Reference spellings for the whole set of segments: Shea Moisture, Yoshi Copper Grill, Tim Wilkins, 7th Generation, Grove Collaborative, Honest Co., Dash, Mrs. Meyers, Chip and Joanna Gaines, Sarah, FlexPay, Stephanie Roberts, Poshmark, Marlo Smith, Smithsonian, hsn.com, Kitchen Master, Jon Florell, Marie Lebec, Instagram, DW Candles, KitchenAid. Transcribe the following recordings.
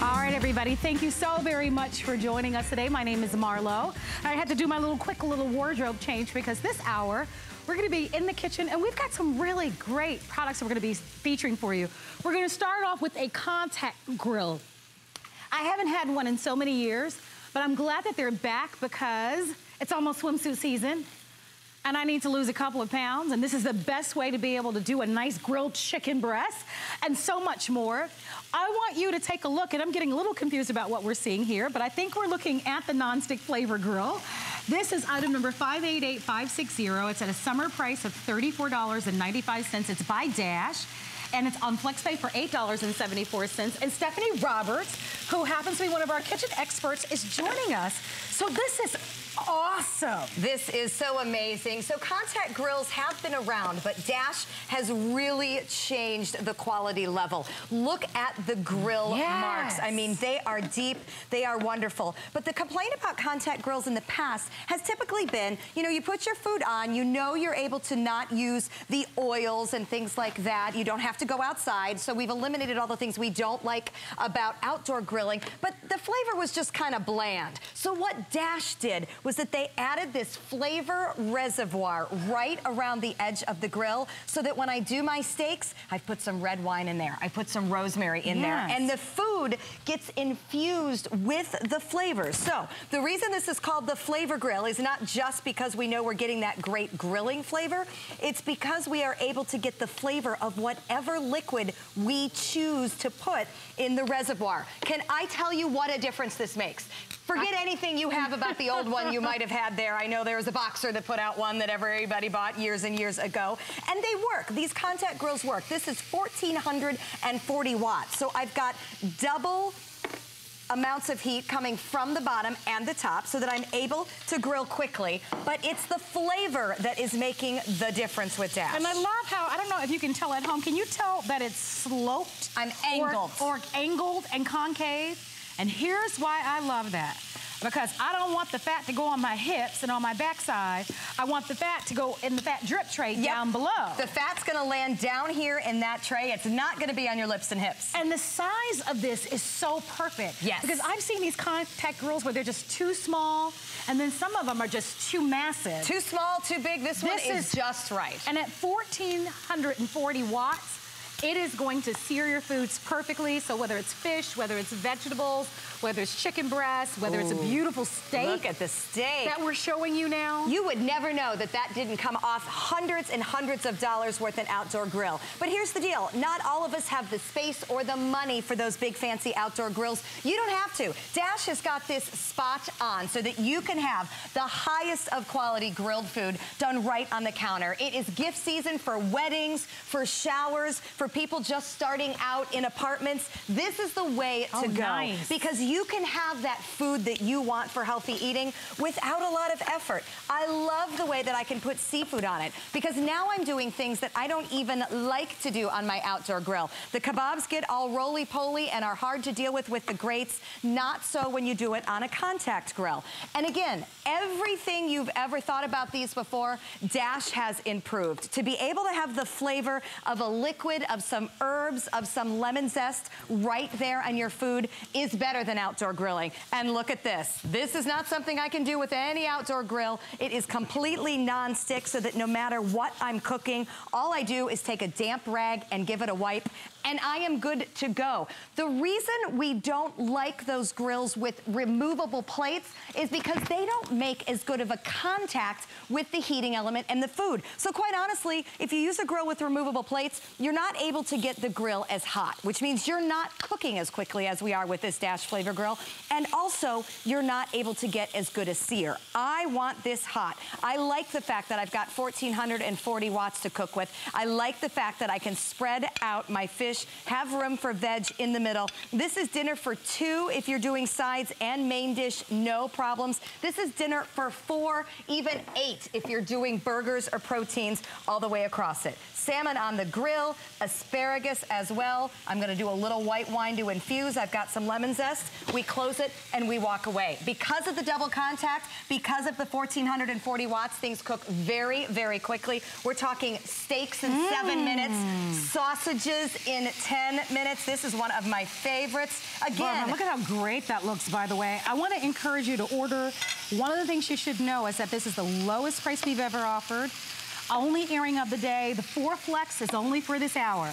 All right, everybody, thank you so very much for joining us today. My name is Marlo. I had to do my quick little wardrobe change because this hour, we're gonna be in the kitchen and we've got some really great products that we're gonna be featuring for you. We're gonna start off with a contact grill. I haven't had one in so many years, but I'm glad that they're back because it's almost swimsuit season and I need to lose a couple of pounds, and this is the best way to be able to do a nice grilled chicken breast and so much more. I want you to take a look, and I'm getting a little confused about what we're seeing here, but I think we're looking at the nonstick flavor grill. This is item number 588560. It's at a summer price of $34.95. It's by Dash, and it's on FlexPay for $8.74. And Stephanie Roberts, who happens to be one of our kitchen experts, is joining us. So this is awesome. This is so amazing. So contact grills have been around, but Dash has really changed the quality level. Look at the grill marks. I mean, they are deep, they are wonderful. But the complaint about contact grills in the past has typically been, you know, you put your food on, you know you're able to not use the oils and things like that. You don't have to go outside, so we've eliminated all the things we don't like about outdoor grilling, but the flavor was just kind of bland. So what Dash did was that they added this flavor reservoir right around the edge of the grill so that when I do my steaks, I've put some red wine in there, I put some rosemary in there, and the food gets infused with the flavors. So the reason this is called the flavor grill is not just because we know we're getting that great grilling flavor, it's because we are able to get the flavor of whatever liquid we choose to put in the reservoir. Can I tell you what a difference this makes? Forget anything you have about the old one you might have had there. I know there was a boxer that put out one that everybody bought years and years ago. And they work. These contact grills work. This is 1,440 watts. So I've got double amounts of heat coming from the bottom and the top so that I'm able to grill quickly, but it's the flavor that is making the difference with Dash. And I love how, I don't know if you can tell at home, can you tell that it's sloped? I'm angled. Or angled and concave. And here's why I love that. Because I don't want the fat to go on my hips and on my backside. I want the fat to go in the fat drip tray down below. The fat's gonna land down here in that tray. It's not gonna be on your lips and hips. And the size of this is so perfect. Yes. Because I've seen these contact grills where they're just too small, and then some of them are just too massive. Too small, too big. This one is just right. And at 1,440 watts, it is going to sear your foods perfectly. So whether it's fish, whether it's vegetables, whether it's chicken breast, whether it's a beautiful steak. Look at the steak that we're showing you now. You would never know that that didn't come off hundreds and hundreds of dollars worth an outdoor grill. But here's the deal. Not all of us have the space or the money for those big fancy outdoor grills. You don't have to. Dash has got this spot on so that you can have the highest of quality grilled food done right on the counter. It is gift season for weddings, for showers, for people just starting out in apartments. This is the way to go. Nice. Because you can have that food that you want for healthy eating without a lot of effort. I love the way that I can put seafood on it because now I'm doing things that I don't even like to do on my outdoor grill. The kebabs get all roly-poly and are hard to deal with the grates. Not so when you do it on a contact grill. And again, everything you've ever thought about these before, Dash has improved. To be able to have the flavor of a liquid, of some herbs, of some lemon zest right there on your food is better than outdoor grilling. And look at this. This is not something I can do with any outdoor grill. It is completely non-stick so that no matter what I'm cooking, all I do is take a damp rag and give it a wipe, and I am good to go. The reason we don't like those grills with removable plates is because they don't make as good of a contact with the heating element and the food. So quite honestly, if you use a grill with removable plates, you're not able to get the grill as hot, which means you're not cooking as quickly as we are with this Dash Flavor Grill, and also you're not able to get as good a sear. I want this hot. I like the fact that I've got 1,440 watts to cook with. I like the fact that I can spread out my fish, have room for veg in the middle. This is dinner for two if you're doing sides and main dish, no problems. This is dinner for four, even eight if you're doing burgers or proteins all the way across it. Salmon on the grill, asparagus as well. I'm gonna do a little white wine to infuse. I've got some lemon zest. We close it and we walk away. Because of the double contact, because of the 1,440 watts, things cook very, very quickly. We're talking steaks in 7 minutes, sausages in in 10 minutes. This is one of my favorites. Again, Barbara, look at how great that looks, by the way. I want to encourage you to order. One of the things you should know is that this is the lowest price we've ever offered. Only airing of the day. The 4 Flex is only for this hour.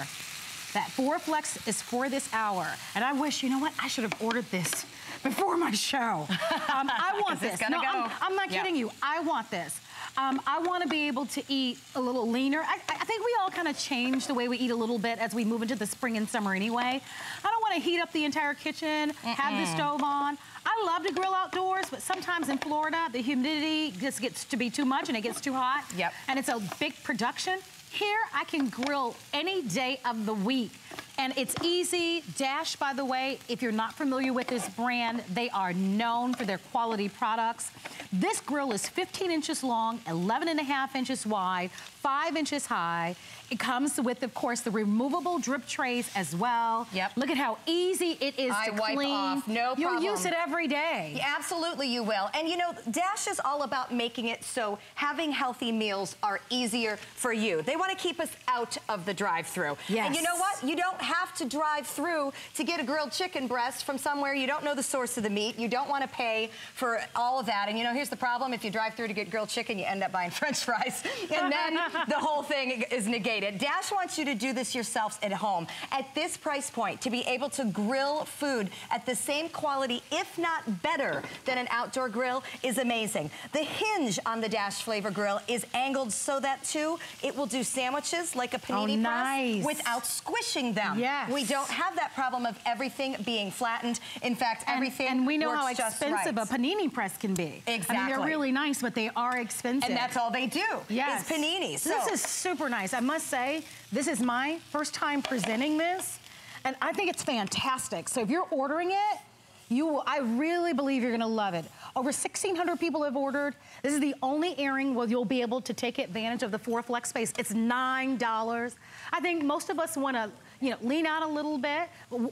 That 4 Flex is for this hour. And I wish, you know what, I should have ordered this before my show. I want this. No, I'm not kidding you. I want this. I want to be able to eat a little leaner. I think we all kind of change the way we eat a little bit as we move into the spring and summer anyway. I don't want to heat up the entire kitchen, have the stove on. I love to grill outdoors, but sometimes in Florida, the humidity just gets to be too much and it gets too hot. Yep. And it's a big production. Here, I can grill any day of the week. And it's easy. Dash, by the way, if you're not familiar with this brand, they are known for their quality products. This grill is 15 inches long, 11.5 inches wide, 5 inches high. It comes with, of course, the removable drip trays as well. Yep. Look at how easy it is to clean. I wipe off, no problem. You'll use it every day. Yeah, absolutely you will. And you know, Dash is all about making it so having healthy meals are easier for you. They want to keep us out of the drive-through. Yes. And you know what? You don't have to drive through to get a grilled chicken breast from somewhere you don't know the source of the meat. You don't want to pay for all of that. And you know, here's the problem. If you drive through to get grilled chicken, you end up buying french fries. And then the whole thing is negated. Dash wants you to do this yourselves at home at this price point to be able to grill food at the same quality, if not better, than an outdoor grill is amazing. The hinge on the Dash Flavor Grill is angled so that, too, it will do sandwiches like a panini press without squishing them. Yes. We don't have that problem of everything being flattened. In fact, everything works just right. And we know how expensive a panini press can be. Exactly. I mean, they're really nice, but they are expensive. And that's all they do is paninis. So. This is super nice. I must say, this is my first time presenting this, and I think it's fantastic. So if you're ordering it, you will, I really believe you're going to love it. Over 1,600 people have ordered. This is the only airing where you'll be able to take advantage of the 4 Flex space. It's $9. I think most of us want to, you know, lean out a little bit.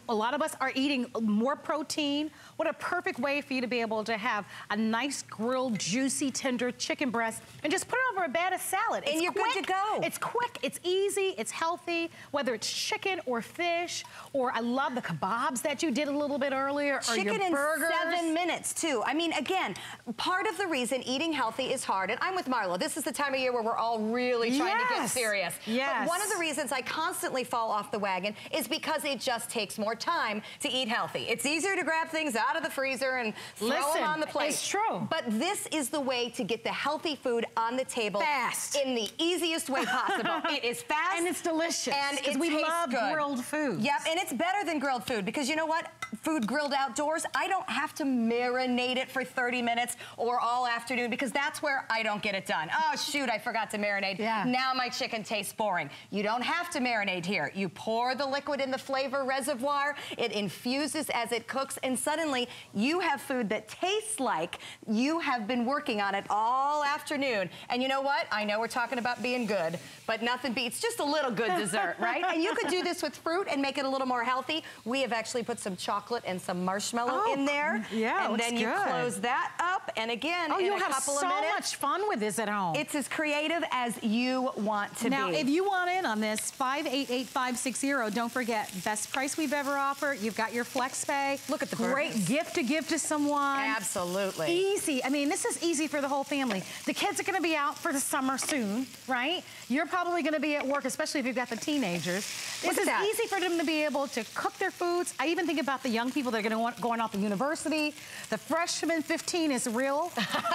A lot of us are eating more protein. What a perfect way for you to be able to have a nice grilled, juicy, tender chicken breast and just put it over a bed of salad. It's quick. Good to go. It's quick, it's easy, it's healthy, whether it's chicken or fish, or I love the kebabs that you did a little bit earlier, or your burgers. Chicken in 7 minutes, too. I mean, again, part of the reason eating healthy is hard, and I'm with Marlo. This is the time of year where we're all really trying to get serious. Yes. But one of the reasons I constantly fall off the wagon is because it just takes more time to eat healthy. It's easier to grab things out of the freezer and throw them on the plate. It's true. But this is the way to get the healthy food on the table fast, in the easiest way possible. It is fast. And it's delicious. And it tastes good. We love grilled food. Yep, and it's better than grilled food because you know what? Food grilled outdoors, I don't have to marinate it for 30 minutes or all afternoon because that's where I don't get it done. Oh, shoot, I forgot to marinate. Yeah. Now my chicken tastes boring. You don't have to marinate here. You pour the liquid in the flavor reservoir, it infuses as it cooks, and suddenly you have food that tastes like you have been working on it all afternoon. And you know what? I know we're talking about being good, but nothing beats just a little good dessert, right? And you could do this with fruit and make it a little more healthy. We have actually put some chocolate and some marshmallow in there. Yeah, and then you close that up, and again, in a couple of minutes. Oh, you have so much fun with this at home. It's as creative as you want to be. Now, if you want in on this, 58856. Don't forget, best price we've ever offered. You've got your Flex Pay. Look at the great gift to give to someone. Absolutely. Easy. I mean, this is easy for the whole family. The kids are going to be out for the summer soon, right? You're probably going to be at work, especially if you've got the teenagers. This is easy for them to be able to cook their foods. I even think about the young people that are going to off to university. The freshman 15 is real.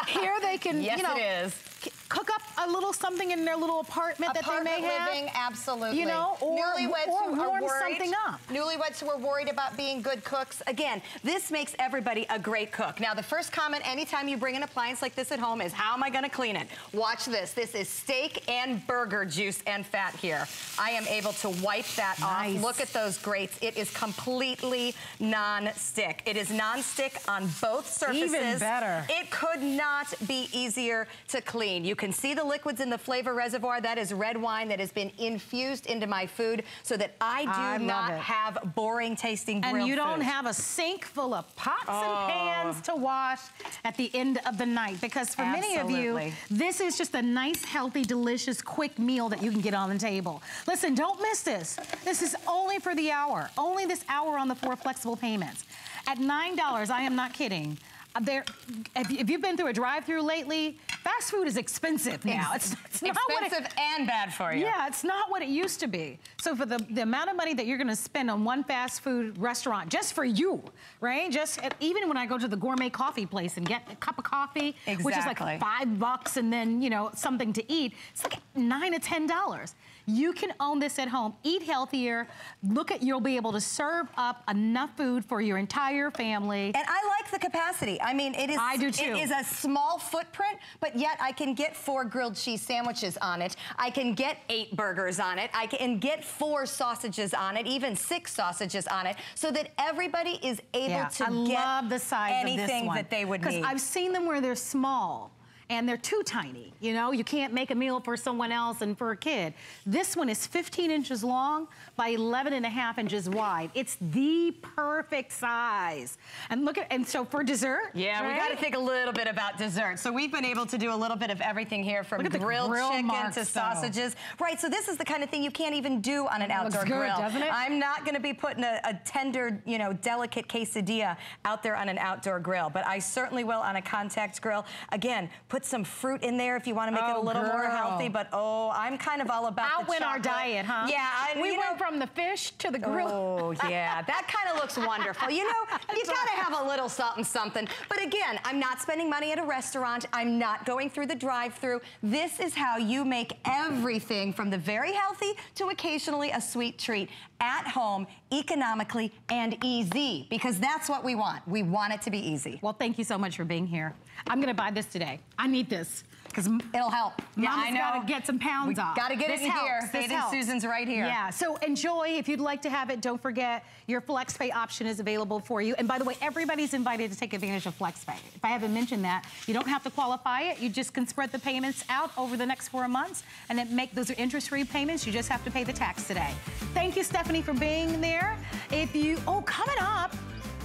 Here they can, you know. Yes, it is. Cook up a little something in their little apartment that they may have. Apartment living, absolutely. You know, or warm something up. Newlyweds who are worried about being good cooks. Again, this makes everybody a great cook. Now, the first comment anytime you bring an appliance like this at home is, how am I going to clean it? Watch this. This is steak and burger juice and fat here. I am able to wipe that off. Look at those grates. It is completely non-stick. It is non-stick on both surfaces. Even better. It could not be easier to clean. clean. You can see the liquids in the flavor reservoir. That is red wine that has been infused into my food so that I do not have boring tasting grilled And you don't food. Have a sink full of pots and pans to wash at the end of the night. Because for many of you, this is just a nice, healthy, delicious, quick meal that you can get on the table. Listen, don't miss this. This is only for the hour. Only this hour on the 4 flexible payments. At $9, I am not kidding. If you've been through a drive-through lately, fast food is expensive now. It's not expensive and bad for you. Yeah, it's not what it used to be. So for the amount of money that you're gonna spend on one fast food restaurant, just for you, right? Just even when I go to the gourmet coffee place and get a cup of coffee, which is like $5, and then you know something to eat, it's like $9 or $10. You can own this at home. Eat healthier. Look at, you'll be able to serve up enough food for your entire family. And I like the capacity. I mean, it is, I do too. It is a small footprint, but yet I can get 4 grilled cheese sandwiches on it. I can get 8 burgers on it. I can get 4 sausages on it, even 6 sausages on it, so that everybody is able to get the size anything that they would need. Because I've seen them where they're small. And they're too tiny, you know? You can't make a meal for someone else and for a kid. This one is 15 inches long by 11.5 inches wide. It's the perfect size. And look at, and so for dessert, we gotta think a little bit about dessert. So we've been able to do a little bit of everything here, from grilled chicken to sausages. Right, so this is the kind of thing you can't even do on an outdoor grill. Doesn't it? I'm not gonna be putting a tender, you know, delicate quesadilla out there on an outdoor grill, but I certainly will on a contact grill. Again, put some fruit in there if you want to make it a little more healthy, but I'm kind of all about the chocolate. Outwent our diet, huh? Yeah. We went from the fish to the grill. Oh, yeah. That kind of looks wonderful. You know, you got to have a little something. But again, I'm not spending money at a restaurant. I'm not going through the drive-thru. This is how you make everything from the very healthy to occasionally a sweet treat at home, economically and easy, because that's what we want. We want it to be easy. Well, thank you so much for being here. I'm going to buy this today. I need this because it'll help. Yeah, Mama's got to get some pounds off. Got to get it in here. Faith and Susan's right here. Yeah, so enjoy. If you'd like to have it, don't forget your FlexPay option is available for you. And by the way, everybody's invited to take advantage of FlexPay. If I haven't mentioned that, you don't have to qualify it. You just can spread the payments out over the next 4 months, and it make those are interest-free payments. You just have to pay the tax today. Thank you, Stephanie, for being there. If you, coming up,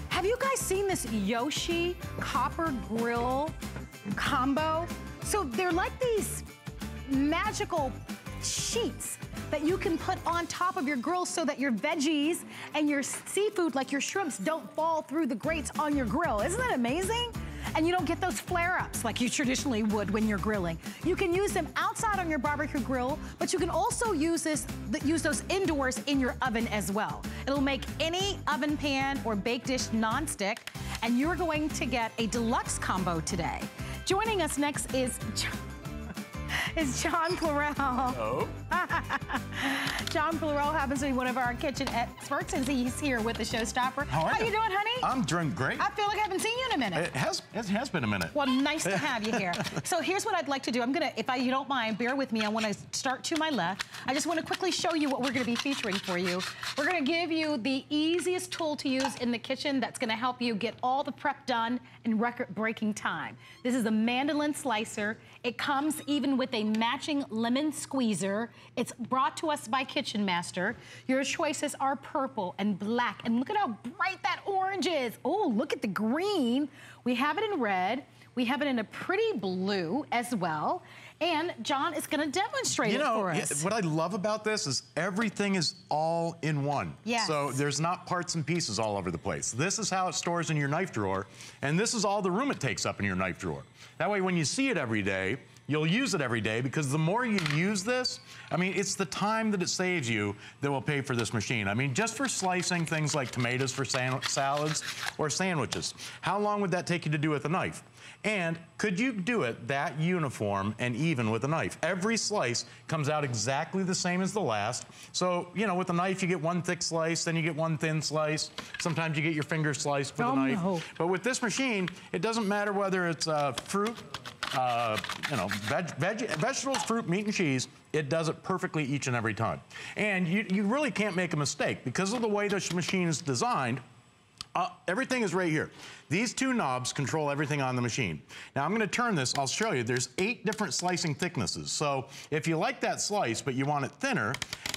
have you guys seen this Yoshi Copper Grill combo? So they're like these magical sheets that you can put on top of your grill so that your veggies and your seafood, like your shrimps, don't fall through the grates on your grill. Isn't that amazing? And you don't get those flare-ups like you traditionally would when you're grilling. You can use them outside on your barbecue grill, but you can also use those indoors in your oven as well. It'll make any oven pan or baked dish nonstick, and you're going to get a deluxe combo today. Joining us next is Jon Florell. Hello. Jon Florell happens to be one of our kitchen experts, and he's here with the Showstopper. How are you doing, honey? I'm doing great. I feel like I haven't seen you in a minute. It has been a minute. Well, nice to have you here. So here's what I'd like to do. I'm gonna, if you don't mind, bear with me. I want to start to my left. I just want to quickly show you what we're gonna be featuring for you. We're gonna give you the easiest tool to use in the kitchen that's gonna help you get all the prep done in record-breaking time. This is a mandolin slicer. It comes even with a matching lemon squeezer. It's brought to us by Kitchen Master. Your choices are purple and black, and look at how bright that orange is. Oh, look at the green. We have it in red. We have it in a pretty blue as well. And Jon is gonna demonstrate it for us. What I love about this is everything is all in one. Yes. So there's not parts and pieces all over the place. This is how it stores in your knife drawer, and this is all the room it takes up in your knife drawer. That way when you see it every day, you'll use it every day, because the more you use this, I mean, it's the time that it saves you that will pay for this machine. I mean, just for slicing things like tomatoes for salads or sandwiches, how long would that take you to do with a knife? And could you do it that uniform and even with a knife? Every slice comes out exactly the same as the last. So, you know, with a knife, you get one thick slice, then you get one thin slice. Sometimes you get your finger sliced with a knife. No. But with this machine, it doesn't matter whether it's fruit, you know, vegetables, fruit, meat, and cheese. It does it perfectly each and every time. And you really can't make a mistake because of the way this machine is designed. Everything is right here. These two knobs control everything on the machine. Now I'm going to turn this. I'll show you. There's 8 different slicing thicknesses. So if you like that slice, but you want it thinner,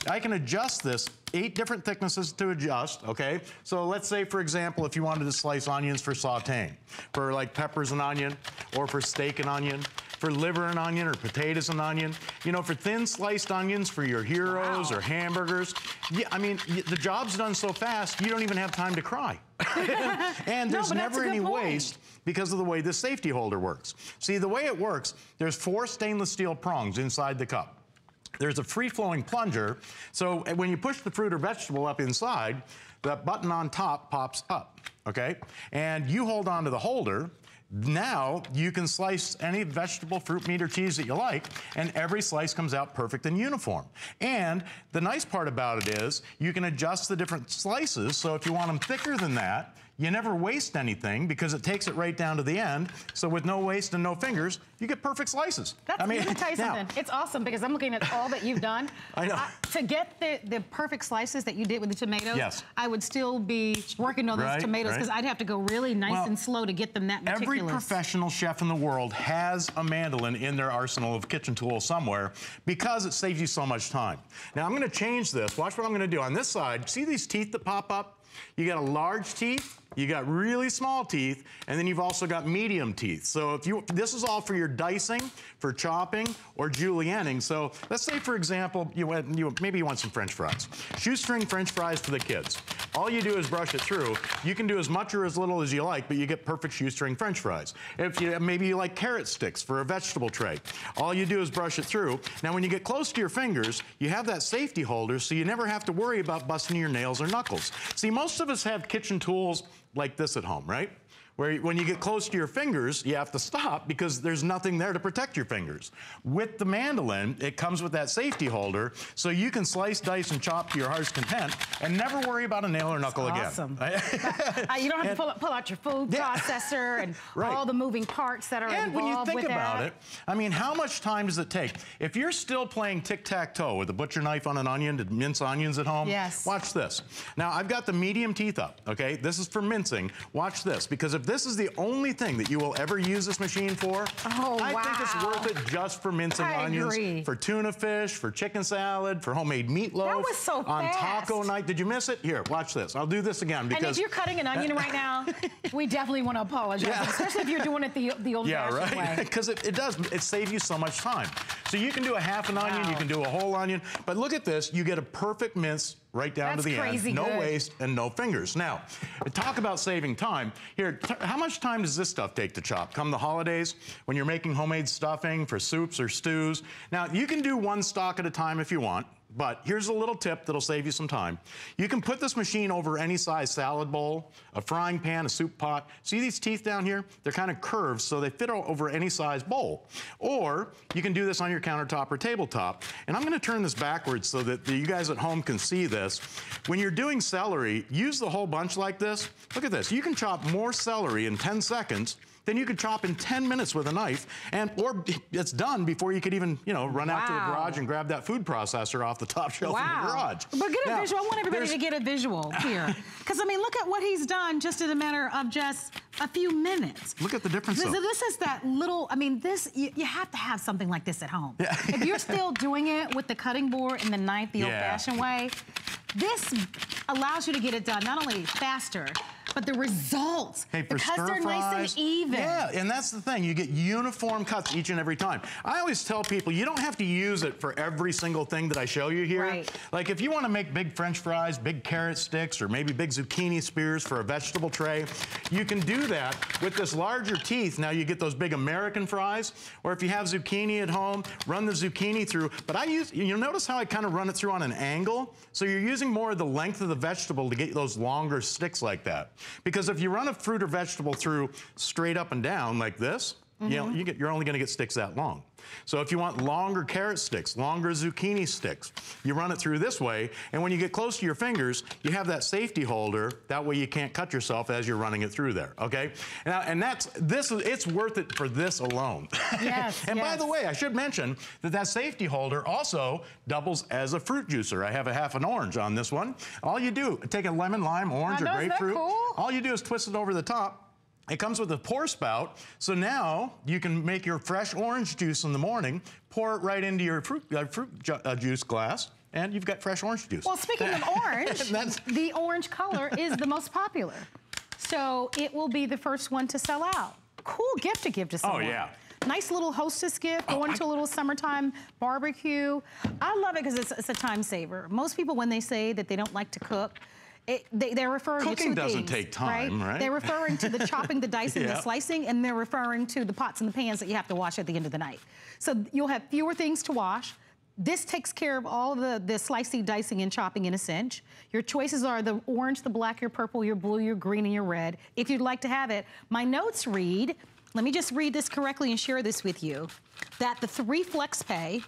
I can adjust this. 8 different thicknesses to adjust, okay? So let's say, for example, if you wanted to slice onions for sauteing, for like peppers and onion, or for steak and onion, for liver and onion, or potatoes and onion, you know, for thin sliced onions for your heroes or hamburgers. Yeah, I mean, the job's done so fast, you don't even have time to cry. And there's never any waste because of the way this safety holder works. See, the way it works, there's 4 stainless steel prongs inside the cup. There's a free-flowing plunger, so when you push the fruit or vegetable up inside, that button on top pops up, okay? And you hold on to the holder. Now you can slice any vegetable, fruit, meat, or cheese that you like, and every slice comes out perfect and uniform. And the nice part about it is you can adjust the different slices, so if you want them thicker than that, you never waste anything because it takes it right down to the end. So with no waste and no fingers, you get perfect slices. I'm gonna tell you something. It's awesome because I'm looking at all that you've done. I know. To get the perfect slices that you did with the tomatoes, I would still be working on those tomatoes because I'd have to go really nice and slow to get them that meticulous. Every professional chef in the world has a mandolin in their arsenal of kitchen tools somewhere because it saves you so much time. Now I'm gonna change this. Watch what I'm gonna do. On this side, see these teeth that pop up? You got a large teeth, you got really small teeth, and then you've also got medium teeth. So if you, this is all for your dicing, for chopping, or julienning. So let's say, for example, maybe you want some French fries. Shoestring French fries for the kids. All you do is brush it through. You can do as much or as little as you like, but you get perfect shoestring French fries. If you, maybe you like carrot sticks for a vegetable tray. All you do is brush it through. Now when you get close to your fingers, you have that safety holder, so you never have to worry about busting your nails or knuckles. See, most of us have kitchen tools like this at home, right? Where when you get close to your fingers, you have to stop because there's nothing there to protect your fingers. With the mandolin, it comes with that safety holder, so you can slice, dice, and chop to your heart's content and never worry about a nail or knuckle again. Awesome. You don't have to pull out your food processor and all the moving parts that are involved with that. And when you think about it, I mean, how much time does it take? If you're still playing tic-tac-toe with a butcher knife on an onion to mince onions at home, watch this. Now, I've got the medium teeth up, okay? This is for mincing. Watch this, because if this is the only thing that you will ever use this machine for. I think it's worth it just for mincing onions, for tuna fish, for chicken salad, for homemade meatloaf. That was so fast. On taco night. Did you miss it? Here, watch this. I'll do this again because... And if you're cutting an onion right now, we definitely want to apologize, especially if you're doing it the old-fashioned way. Yeah, right? Because it does. It saves you so much time. So you can do a half an onion, you can do a whole onion, but look at this. You get a perfect mince right down to the end. No waste and no fingers. Now, talk about saving time. Here, how much time does this stuff take to chop? Come the holidays, when you're making homemade stuffing for soups or stews. Now, you can do one stalk at a time if you want, but here's a little tip that'll save you some time. You can put this machine over any size salad bowl, a frying pan, a soup pot. See these teeth down here? They're kind of curved, so they fit over any size bowl. Or you can do this on your countertop or tabletop. And I'm gonna turn this backwards so that you guys at home can see this. When you're doing celery, use the whole bunch like this. Look at this, you can chop more celery in 10 seconds then you could chop in 10 minutes with a knife, and or it's done before you could even, you know, run out to the garage and grab that food processor off the top shelf in the garage. But get a visual. I want everybody to get a visual here. Because, I mean, look at what he's done just in a matter of just a few minutes. Look at the difference. This is that little, I mean, this, you have to have something like this at home. Yeah. If you're still doing it with the cutting board and the knife the old-fashioned way, this allows you to get it done not only faster, but the results, because they're nice and even. Yeah, and that's the thing. You get uniform cuts each and every time. I always tell people, you don't have to use it for every single thing that I show you here. Like, if you want to make big French fries, big carrot sticks, or maybe big zucchini spears for a vegetable tray, you can do that with this larger teeth. Now, you get those big American fries, or if you have zucchini at home, run the zucchini through. But I use, you'll notice how I kind of run it through on an angle? So you're using more of the length of the vegetable to get those longer sticks like that. Because if you run a fruit or vegetable through straight up and down like this, Mm-hmm. You know, you're only gonna get sticks that long. So if you want longer carrot sticks, longer zucchini sticks, you run it through this way, and when you get close to your fingers, you have that safety holder, that way you can't cut yourself as you're running it through there, okay? Now, and it's worth it for this alone. Yes, and yes. By the way, I should mention that that safety holder also doubles as a fruit juicer. I have a half an orange on this one. All you do, take a lemon, lime, orange, or grapefruit. Cool? All you do is twist it over the top. It comes with a pour spout, so now you can make your fresh orange juice in the morning, pour it right into your fruit juice glass, and you've got fresh orange juice. Well, speaking of orange, the orange color is the most popular. So it will be the first one to sell out. Cool gift to give to someone. Oh, yeah. Nice little hostess gift, going to a little summertime barbecue. I love it because it's a time saver. Most people, when they say that they don't like to cook, they're referring to cooking doesn't take time, right? They're referring to the chopping, the dicing, the slicing, and they're referring to the pots and the pans that you have to wash at the end of the night. So you'll have fewer things to wash. This takes care of all the slicing, dicing, and chopping in a cinch. Your choices are the orange, the black, your purple, your blue, your green, and your red, if you'd like to have it. My notes read, let me just read this correctly and share this with you, that the 3 flex pay,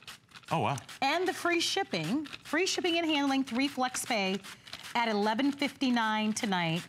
oh, wow, and the free shipping and handling, 3 flex pay, at $11.59 tonight.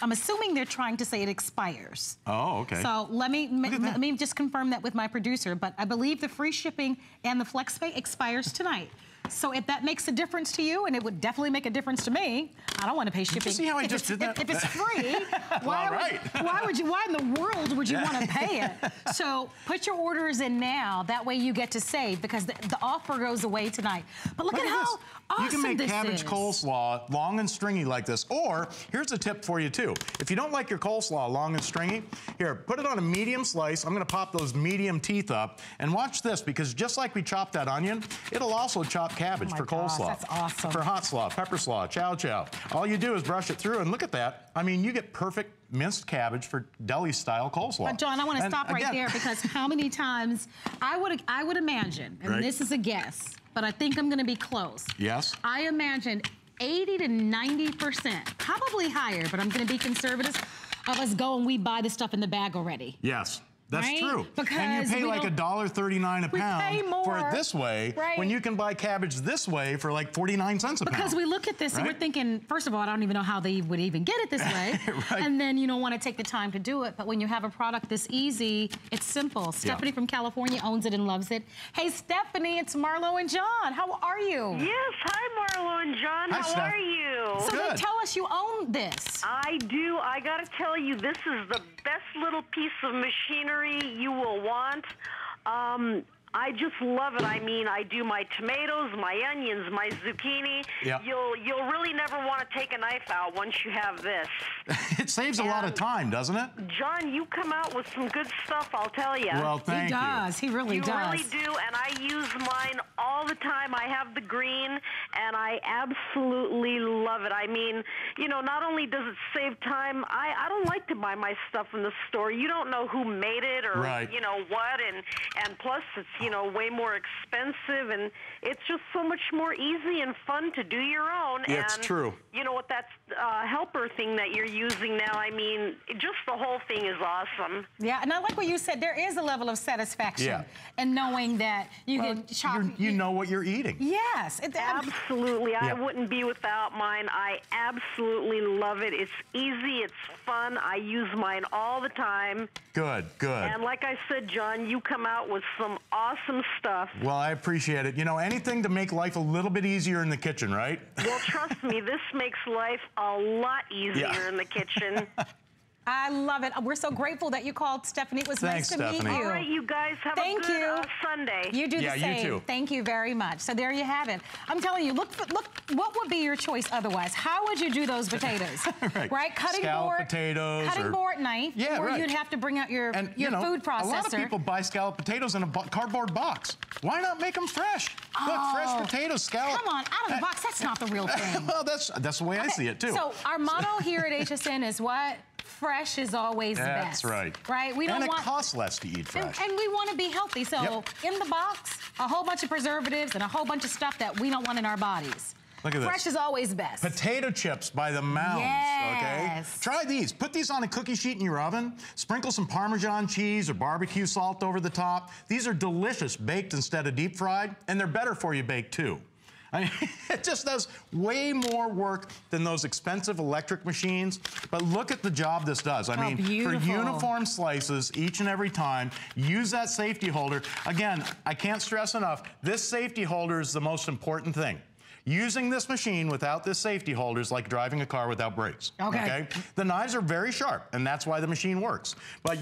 I'm assuming they're trying to say it expires. Oh, okay. So let me just confirm that with my producer, but I believe the free shipping and the FlexPay expires tonight. So if that makes a difference to you, and it would definitely make a difference to me, I don't want to pay shipping. See how I just did that? If it's free, why in the world would you want to pay it? So put your orders in now. That way you get to save, because the offer goes away tonight. But look at how awesome this is. You can make cabbage coleslaw long and stringy like this. Or here's a tip for you too. If you don't like your coleslaw long and stringy, here, put it on a medium slice. I'm going to pop those medium teeth up, and watch this, because just like we chopped that onion, it'll also chop cabbage for coleslaw. That's awesome. For hot slaw, pepper slaw, chow chow. All you do is brush it through, and look at that. I mean, you get perfect minced cabbage for deli-style coleslaw. But John, I want to stop right there, because how many times I would imagine, and this is a guess, but I think I'm going to be close. Yes. I imagine 80 to 90%, probably higher, but I'm going to be conservative, of us go and we buy the stuff in the bag already. Yes. That's true. Because and you pay like $1.39 a pound for it this way, when you can buy cabbage this way for like 49 cents a pound. Because we look at this and we're thinking, first of all, I don't even know how they would even get it this way. And then you don't want to take the time to do it. But when you have a product this easy, it's simple. Stephanie from California owns it and loves it. Hey, Stephanie, it's Marlo and John. How are you? Yes, hi, Marlo and John. How are you? So then tell us, you own this. I do. I got to tell you, this is the best little piece of machinery you will want. I just love it. I mean, I do my tomatoes, my onions, my zucchini. Yep. You'll really never want to take a knife out once you have this. It saves a lot of time, doesn't it? John, you come out with some good stuff, I'll tell you. Well, thank you. He does. He really does. You really do, and I use mine all the time. I have the green, and I absolutely love it. I mean, you know, not only does it save time, I don't like to buy my stuff in the store. You don't know who made it or, you know, what, and plus it's, you know, way more expensive, and it's just so much more easy and fun to do your own. It's true. You know what, that helper thing that you're using now, I mean, just the whole thing is awesome. Yeah, and I like what you said. There is a level of satisfaction in knowing that you can chop. You know what you're eating. Yes. Absolutely. I wouldn't be without mine. I absolutely love it. It's easy. It's fun. I use mine all the time. Good, good. And like I said, John, you come out with some awesome stuff. Well, I appreciate it. You know, anything to make life a little bit easier in the kitchen, right? Well, trust me, this makes life a lot easier in the kitchen. I love it. We're so grateful that you called, Stephanie. It was nice to meet you. All right, you guys. Have a good Sunday. You do the same. You too. Thank you very much. So there you have it. I'm telling you, look. What would be your choice otherwise? How would you do those potatoes? Cutting board, potatoes, cutting board knife. Yeah, or you'd have to bring out your food processor. A lot of people buy scalloped potatoes in a cardboard box. Why not make them fresh? Look, fresh potatoes, scalloped. Come on, out of the box. That's not the real thing. Well, that's the way I see it too. So our motto here at HSN is what? Fresh is always best. That's right. Right? We don't want, it costs less to eat fresh. And we want to be healthy. So in the box, a whole bunch of preservatives and a whole bunch of stuff that we don't want in our bodies. Look at this. Fresh is always best. Potato chips by the mounds, okay? Try these. Put these on a cookie sheet in your oven. Sprinkle some Parmesan cheese or barbecue salt over the top. These are delicious baked instead of deep fried, and they're better for you baked too. I mean, it just does way more work than those expensive electric machines. But look at the job this does. I mean, beautiful. For uniform slices each and every time, use that safety holder. Again, I can't stress enough, this safety holder is the most important thing. Using this machine without this safety holder is like driving a car without brakes. Okay. The knives are very sharp, and that's why the machine works. But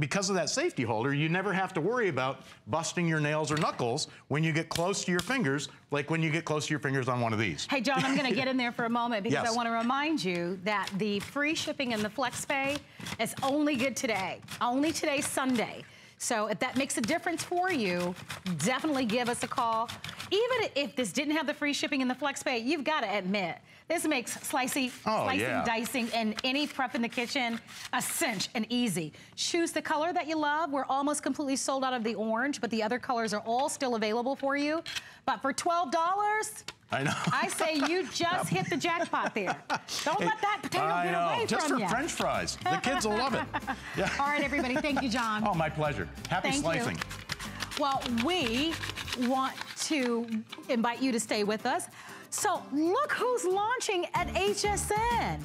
because of that safety holder, you never have to worry about busting your nails or knuckles when you get close to your fingers, like when you get close to your fingers on one of these. Hey, John, I'm going to get in there for a moment because I want to remind you that the free shipping and the flex pay is only good today. Only today, Sunday. So if that makes a difference for you, definitely give us a call. Even if this didn't have the free shipping and the flex pay, you've got to admit, this makes slicing, dicing, and any prep in the kitchen a cinch and easy. Choose the color that you love. We're almost completely sold out of the orange, but the other colors are all still available for you. But for $12, I know. I say you just hit the jackpot there. Don't let that potato get away from you. Just for French fries. The kids will love it. Yeah. All right, everybody. Thank you, John. Oh, my pleasure. Happy slicing. Well, we want to invite you to stay with us. So look who's launching at HSN.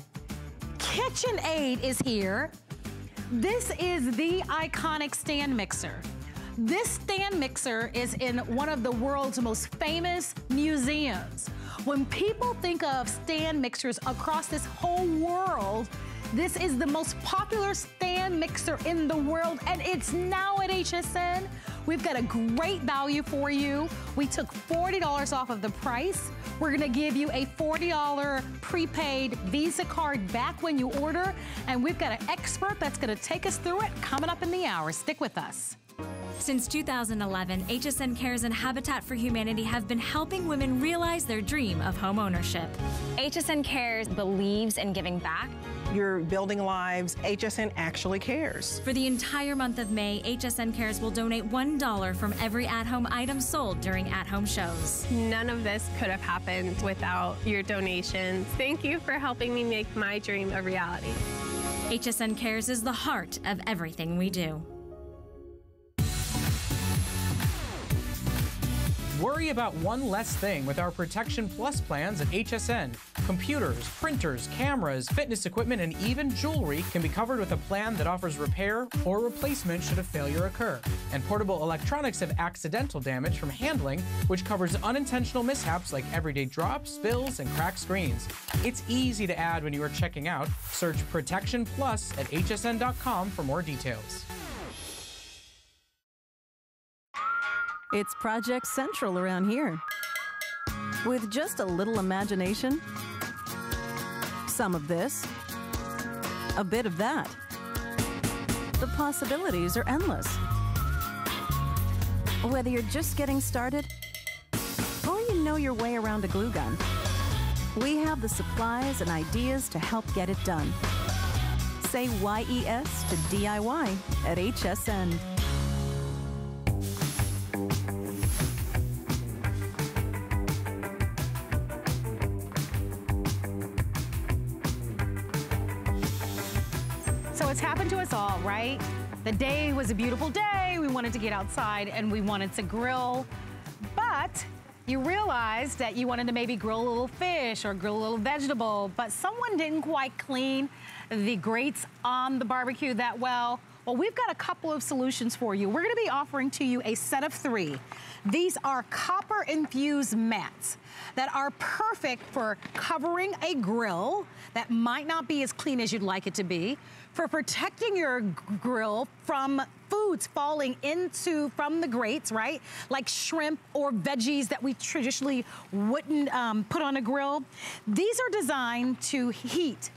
KitchenAid is here. This is the iconic stand mixer. This stand mixer is in one of the world's most famous museums. When people think of stand mixers across this whole world, this is the most popular stand mixer in the world, and it's now at HSN. We've got a great value for you. We took $40 off of the price. We're gonna give you a $40 prepaid Visa card back when you order, and we've got an expert that's gonna take us through it coming up in the hour. Stick with us. Since 2011, HSN Cares and Habitat for Humanity have been helping women realize their dream of home ownership. HSN Cares believes in giving back. You're building lives. HSN actually cares. For the entire month of May, HSN Cares will donate $1 from every at-home item sold during at-home shows. None of this could have happened without your donations. Thank you for helping me make my dream a reality. HSN Cares is the heart of everything we do. Worry about one less thing with our Protection Plus plans at HSN. Computers, printers, cameras, fitness equipment, and even jewelry can be covered with a plan that offers repair or replacement should a failure occur. And portable electronics have accidental damage from handling, which covers unintentional mishaps like everyday drops, spills, and cracked screens. It's easy to add when you are checking out. Search Protection Plus at hsn.com for more details. It's Project Central around here. With just a little imagination, some of this, a bit of that, the possibilities are endless. Whether you're just getting started or you know your way around a glue gun, we have the supplies and ideas to help get it done. Say YES to DIY at HSN. All right, the day was a beautiful day. We wanted to get outside and we wanted to grill, but you realized that you wanted to maybe grill a little fish or grill a little vegetable, but someone didn't quite clean the grates on the barbecue that well. Well, we've got a couple of solutions for you. We're going to be offering to you a set of 3. These are copper-infused mats that are perfect for covering a grill that might not be as clean as you'd like it to be, for protecting your grill from foods falling from the grates, right? Like shrimp or veggies that we traditionally wouldn't put on a grill. These are designed to heat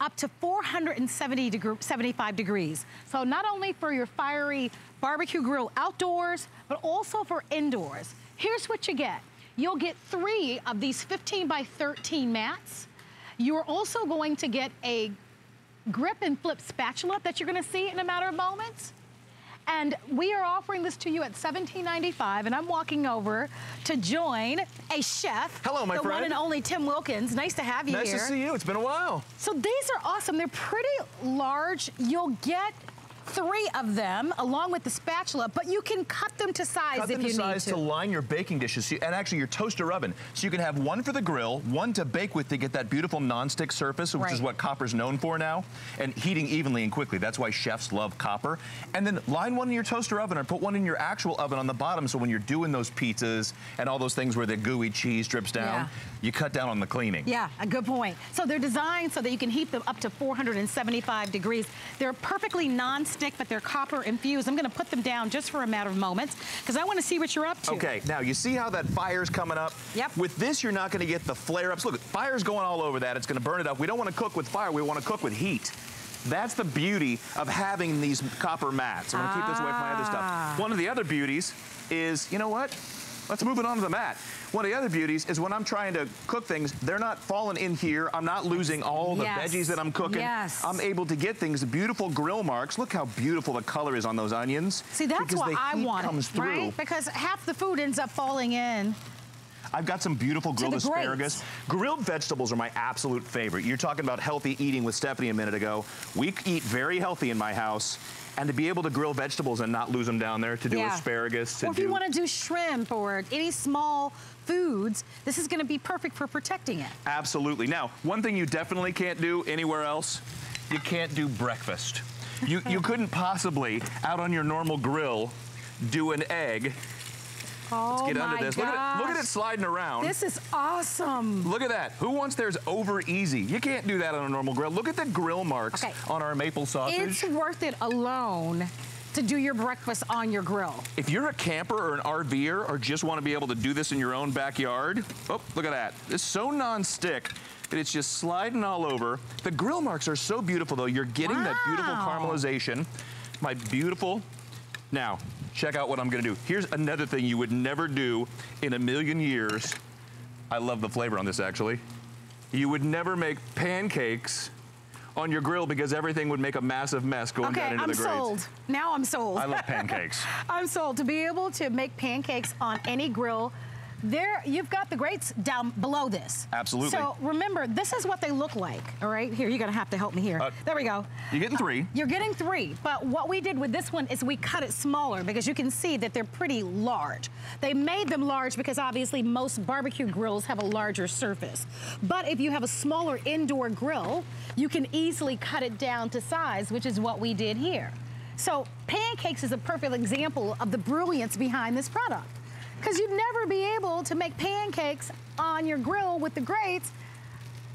up to 475 degrees. So not only for your fiery barbecue grill outdoors, but also for indoors. Here's what you get. You'll get 3 of these 15 by 13 mats. You're also going to get a grip and flip spatula that you're gonna see in a matter of moments. And we are offering this to you at $17.95, and I'm walking over to join a chef. Hello, my friend. The one and only Tim Wilkins. Nice to have you here. Nice to see you. It's been a while. So these are awesome. They're pretty large. You'll get 3 of them along with the spatula, but you can cut them to size if you need to. Cut them to size to line your baking dishes and actually your toaster oven. So you can have one for the grill, one to bake with to get that beautiful nonstick surface, which is what copper's known for now, and heating evenly and quickly. That's why chefs love copper. And then line one in your toaster oven or put one in your actual oven on the bottom, so when you're doing those pizzas and all those things where the gooey cheese drips down, you cut down on the cleaning. Yeah, a good point. So they're designed so that you can heat them up to 475 degrees. They're perfectly nonstick, but they're copper infused. I'm going to put them down just for a matter of moments because I want to see what you're up to. Okay, now you see how that fire's coming up? Yep. With this, you're not going to get the flare-ups. Look, fire's going all over that. It's going to burn it up. We don't want to cook with fire. We want to cook with heat. That's the beauty of having these copper mats. I want to keep this away from my other stuff. One of the other beauties is, you know what? Let's move it on to the mat. One of the other beauties is when I'm trying to cook things, they're not falling in here. I'm not losing all the veggies that I'm cooking. I'm able to get things, beautiful grill marks. Look how beautiful the color is on those onions. See, that's what I want, right? Because half the food ends up falling in. I've got some beautiful grilled asparagus. Grilled vegetables are my absolute favorite. You're talking about healthy eating with Stephanie a minute ago. We eat very healthy in my house. And to be able to grill vegetables and not lose them down there, to do asparagus. Or if you want to do shrimp or any small foods, this is going to be perfect for protecting it. Absolutely. Now, one thing you definitely can't do anywhere else, you can't do breakfast. You couldn't possibly, out on your normal grill, do an egg. Oh, let's get under this. Look at it sliding around. This is awesome. Look at that. Who wants theirs over easy? You can't do that on a normal grill. Look at the grill marks on our maple sausage. It's worth it alone to do your breakfast on your grill. If you're a camper or an RVer or just want to be able to do this in your own backyard, oh, look at that. It's so non-stick that it's just sliding all over. The grill marks are so beautiful, though. You're getting that beautiful caramelization. My beautiful... Now, check out what I'm gonna do. Here's another thing you would never do in a million years. I love the flavor on this, actually. You would never make pancakes on your grill because everything would make a massive mess going down into the grades. Okay, I'm sold. Now I'm sold. I love pancakes. I'm sold. To be able to make pancakes on any grill, there, you've got the grates down below this. Absolutely. So remember, this is what they look like, all right? Here, you're gonna have to help me here. There we go. You're getting 3. You're getting 3, but what we did with this one is we cut it smaller because you can see that they're pretty large. They made them large because obviously most barbecue grills have a larger surface. But if you have a smaller indoor grill, you can easily cut it down to size, which is what we did here. So pancakes is a perfect example of the brilliance behind this product, because you'd never be able to make pancakes on your grill with the grates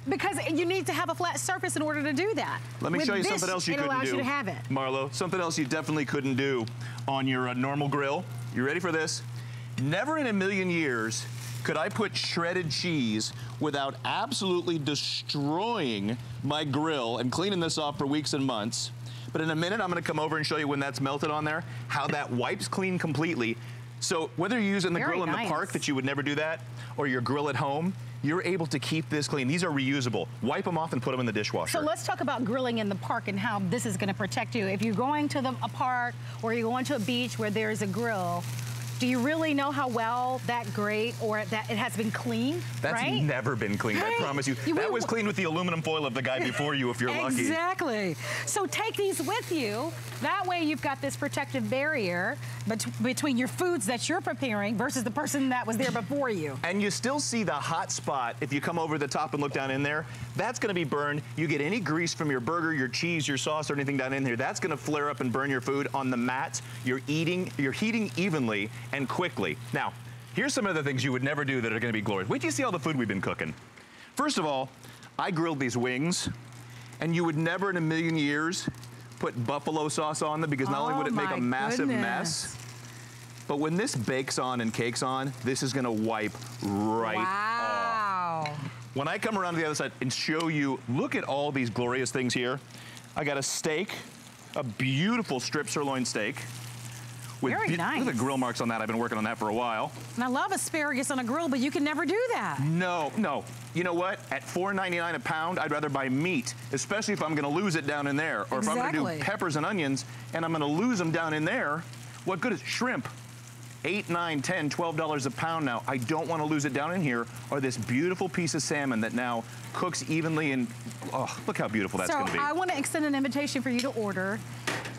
because you need to have a flat surface in order to do that. Let me show you something else you couldn't do. It allows you to have it. Marlo, something else you definitely couldn't do on your normal grill. You ready for this? Never in a million years could I put shredded cheese without absolutely destroying my grill and cleaning this off for weeks and months. But in a minute, I'm gonna come over and show you when that's melted on there, how that wipes clean completely. So whether you're using the grill in the park that you would never do that, or your grill at home, you're able to keep this clean. These are reusable. Wipe them off and put them in the dishwasher. So let's talk about grilling in the park and how this is gonna protect you. If you're going to a park or you're going to a beach where there's a grill, do you really know how well that grate or that it has been cleaned? That's never been cleaned, I promise you. That was cleaned with the aluminum foil of the guy before you, if you're lucky. Exactly. So take these with you. That way you've got this protective barrier between your foods that you're preparing versus the person that was there before you. And you still see the hot spot if you come over the top and look down in there. That's gonna be burned. You get any grease from your burger, your cheese, your sauce, or anything down in here. That's gonna flare up and burn your food on the mats. You're heating evenly and quickly. Now, here's some other things you would never do that are gonna be glorious. Wait till you see all the food we've been cooking. First of all, I grilled these wings, and you would never in a million years put buffalo sauce on them because not only would it make a massive mess, but when this bakes on and cakes on, this is gonna wipe right off. Wow. When I come around to the other side and show you, look at all these glorious things here. I got a steak, a beautiful strip sirloin steak. Very nice. Look at the grill marks on that. I've been working on that for a while. And I love asparagus on a grill, but you can never do that. No, no. you know what, at $4.99 a pound, I'd rather buy meat, especially if I'm gonna lose it down in there, or if I'm gonna do peppers and onions, and I'm gonna lose them down in there, what good is shrimp? $8, $9, $10, $12 a pound now. I don't want to lose it down in here. Or this beautiful piece of salmon that now cooks evenly and, oh, look how beautiful that's going to be. So I want to extend an invitation for you to order.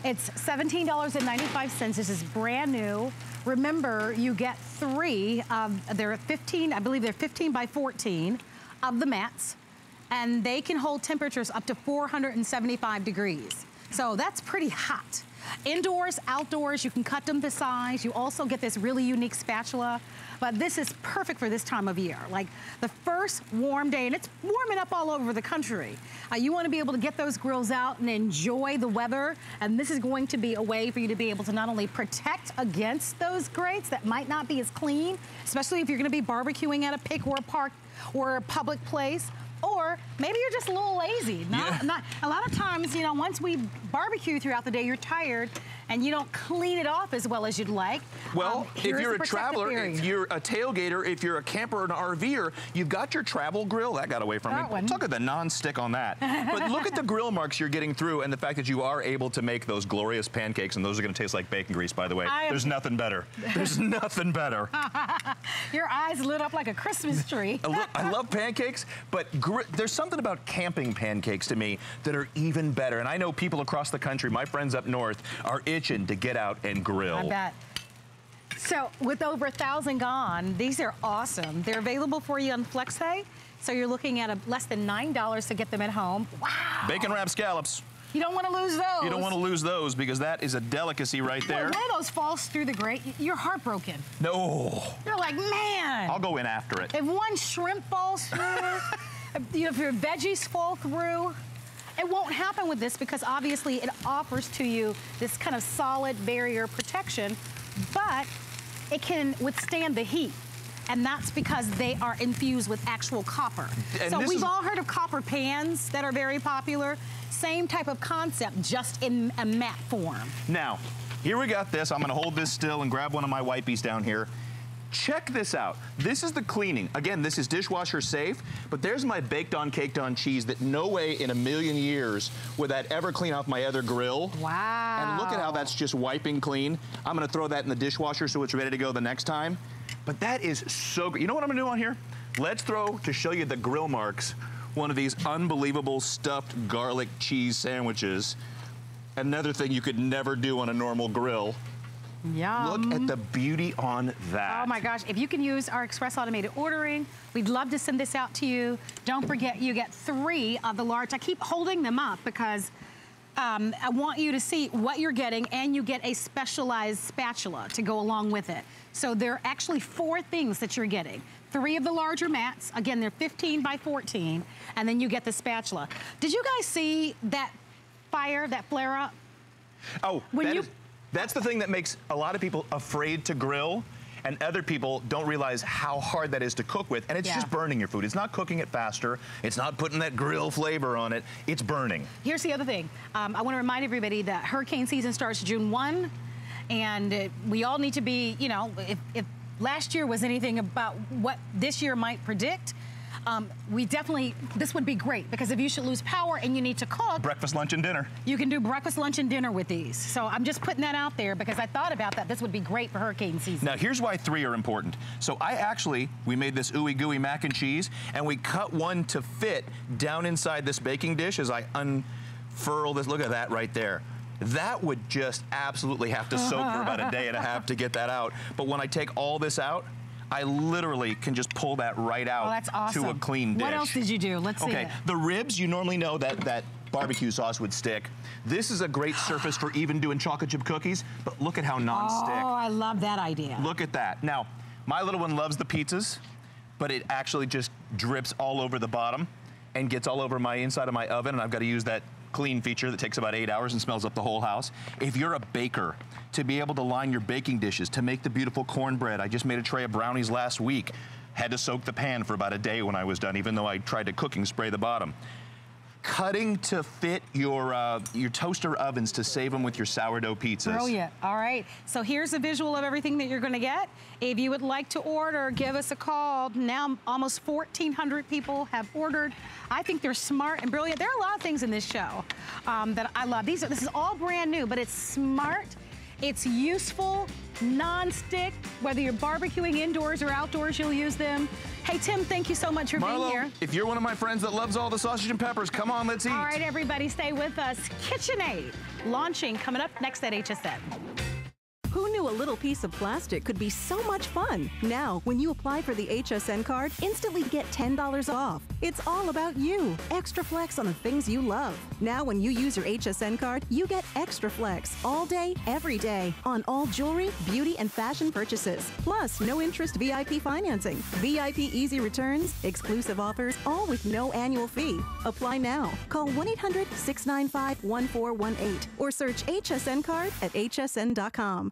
It's $17.95. This is brand new. Remember, you get three of, they're 15, I believe they're 15 by 14 of the mats. And they can hold temperatures up to 475 degrees. So that's pretty hot. Indoors, outdoors, you can cut them to size. You also get this really unique spatula, but this is perfect for this time of year. Like the first warm day, and it's warming up all over the country. You want to be able to get those grills out and enjoy the weather, and this is going to be a way for you to be able to not only protect against those grates that might not be as clean, especially if you're going to be barbecuing at a pick or a park or a public place, or maybe you're just a little lazy. Not a lot of times, you know, once we barbecue throughout the day, you're tired and you don't clean it off as well as you'd like. Well, if you're a traveler, if you're a tailgater, if you're a camper or an RVer, you've got your travel grill. That got away from me. Look at the non-stick on that. But look at the grill marks you're getting through and the fact that you are able to make those glorious pancakes, and those are gonna taste like bacon grease, by the way. There's nothing better. There's nothing better. Your eyes lit up like a Christmas tree. I love pancakes, but there's something about camping pancakes to me that are even better. And I know people across the country, my friends up north, are itching to get out and grill. I bet. So with over 1,000 gone, these are awesome. They're available for you on Flex Pay. So you're looking at less than $9 to get them at home. Wow. Bacon wrap scallops. You don't want to lose those. You don't want to lose those because that is a delicacy right there. When one of those falls through the grate, you're heartbroken. No. You're like, man. I'll go in after it. If one shrimp falls through, you know, if your veggies fall through, it won't happen with this because obviously it offers to you this kind of solid barrier protection, but it can withstand the heat. And that's because they are infused with actual copper. And so we've all heard of copper pans that are very popular. Same type of concept, just in a matte form. Now, here we got this. I'm gonna hold this still and grab one of my wipies down here. Check this out. This is the cleaning. Again, this is dishwasher safe, but there's my baked on, caked on cheese that no way in a million years would that ever clean off my other grill. Wow. And look at how that's just wiping clean. I'm gonna throw that in the dishwasher so it's ready to go the next time. But that is so good. You know what I'm gonna do on here? Let's throw, to show you the grill marks, one of these unbelievable stuffed garlic cheese sandwiches. Another thing you could never do on a normal grill. Yum. Look at the beauty on that. Oh my gosh, if you can use our Express Automated Ordering, we'd love to send this out to you. Don't forget, you get three of the large. I keep holding them up because I want you to see what you're getting, and you get a specialized spatula to go along with it. So there are actually four things that you're getting. Three of the larger mats. Again, they're 15 by 14, and then you get the spatula. Did you guys see that fire, that flare up? Oh, that's the thing that makes a lot of people afraid to grill, and other people don't realize how hard that is to cook with, and it's just burning your food. It's not cooking it faster. It's not putting that grill flavor on it. It's burning. Here's the other thing. I want to remind everybody that hurricane season starts June 1, and we all need to be, you know, if last year was anything about what this year might predict, we definitely, this would be great, because if you should lose power and you need to cook. Breakfast, lunch, and dinner. You can do breakfast, lunch, and dinner with these. So I'm just putting that out there because I thought about that. This would be great for hurricane season. Now, here's why three are important. So we made this ooey gooey mac and cheese, and we cut one to fit down inside this baking dish as I unfurl this. Look at that right there. That would just absolutely have to soak for about a day and a half to get that out. But when I take all this out, I literally can just pull that right out to a clean dish. What else did you do? Let's see. Okay, the ribs, you normally know that barbecue sauce would stick. This is a great surface for even doing chocolate chip cookies, but look at how non-stick. Oh, I love that idea. Look at that. Now, my little one loves the pizzas, but it actually just drips all over the bottom and gets all over my inside of my oven, and I've got to use that clean feature that takes about 8 hours and smells up the whole house. If you're a baker, to be able to line your baking dishes, to make the beautiful cornbread. I just made a tray of brownies last week. Had to soak the pan for about a day when I was done, even though I tried to cooking spray the bottom. cutting to fit your toaster ovens to save them with your sourdough pizzas. Brilliant. All right. So here's a visual of everything that you're going to get. If you would like to order, give us a call. Now almost 1,400 people have ordered. I think they're smart and brilliant. There are a lot of things in this show that I love. This is all brand new, but it's smart. It's useful, non-stick. Whether you're barbecuing indoors or outdoors, you'll use them. Hey, Tim, thank you so much for being here. Marlo, if you're one of my friends that loves all the sausage and peppers, come on, let's eat. All right, everybody, stay with us. KitchenAid, launching, coming up next at HSN. Who knew a little piece of plastic could be so much fun? Now, when you apply for the HSN card, instantly get $10 off. It's all about you. Extra flex on the things you love. Now, when you use your HSN card, you get extra flex all day, every day on all jewelry, beauty, and fashion purchases. Plus, no interest VIP financing, VIP easy returns, exclusive offers, all with no annual fee. Apply now. Call 1-800-695-1418 or search HSN card at hsn.com.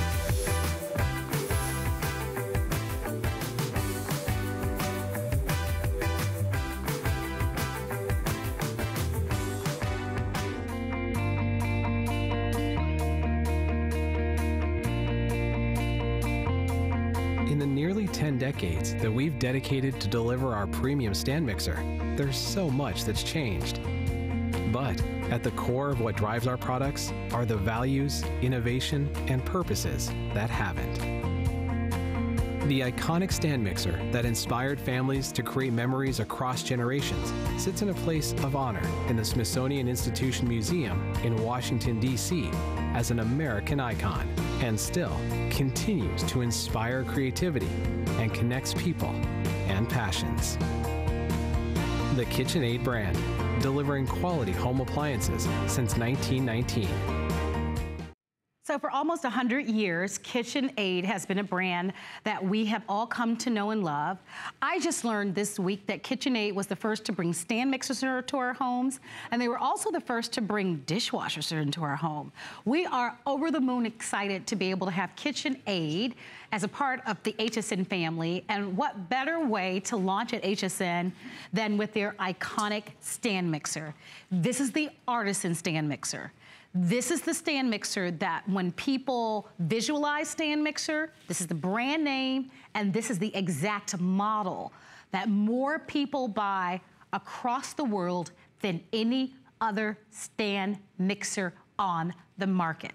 In the nearly 10 decades that we've dedicated to deliver our premium stand mixer, there's so much that's changed. But at the core of what drives our products are the values, innovation, and purposes that haven't. The iconic stand mixer that inspired families to create memories across generations sits in a place of honor in the Smithsonian Institution Museum in Washington, D.C. as an American icon, and still continues to inspire creativity and connects people and passions. The KitchenAid brand, delivering quality home appliances since 1919. So for almost 100 years, KitchenAid has been a brand that we have all come to know and love. I just learned this week that KitchenAid was the first to bring stand mixers into our homes, and they were also the first to bring dishwashers into our home. We are over the moon excited to be able to have KitchenAid as a part of the HSN family, and what better way to launch at HSN than with their iconic stand mixer. This is the artisan stand mixer. This is the stand mixer that when people visualize stand mixer, this is the brand name, and this is the exact model that more people buy across the world than any other stand mixer on the market.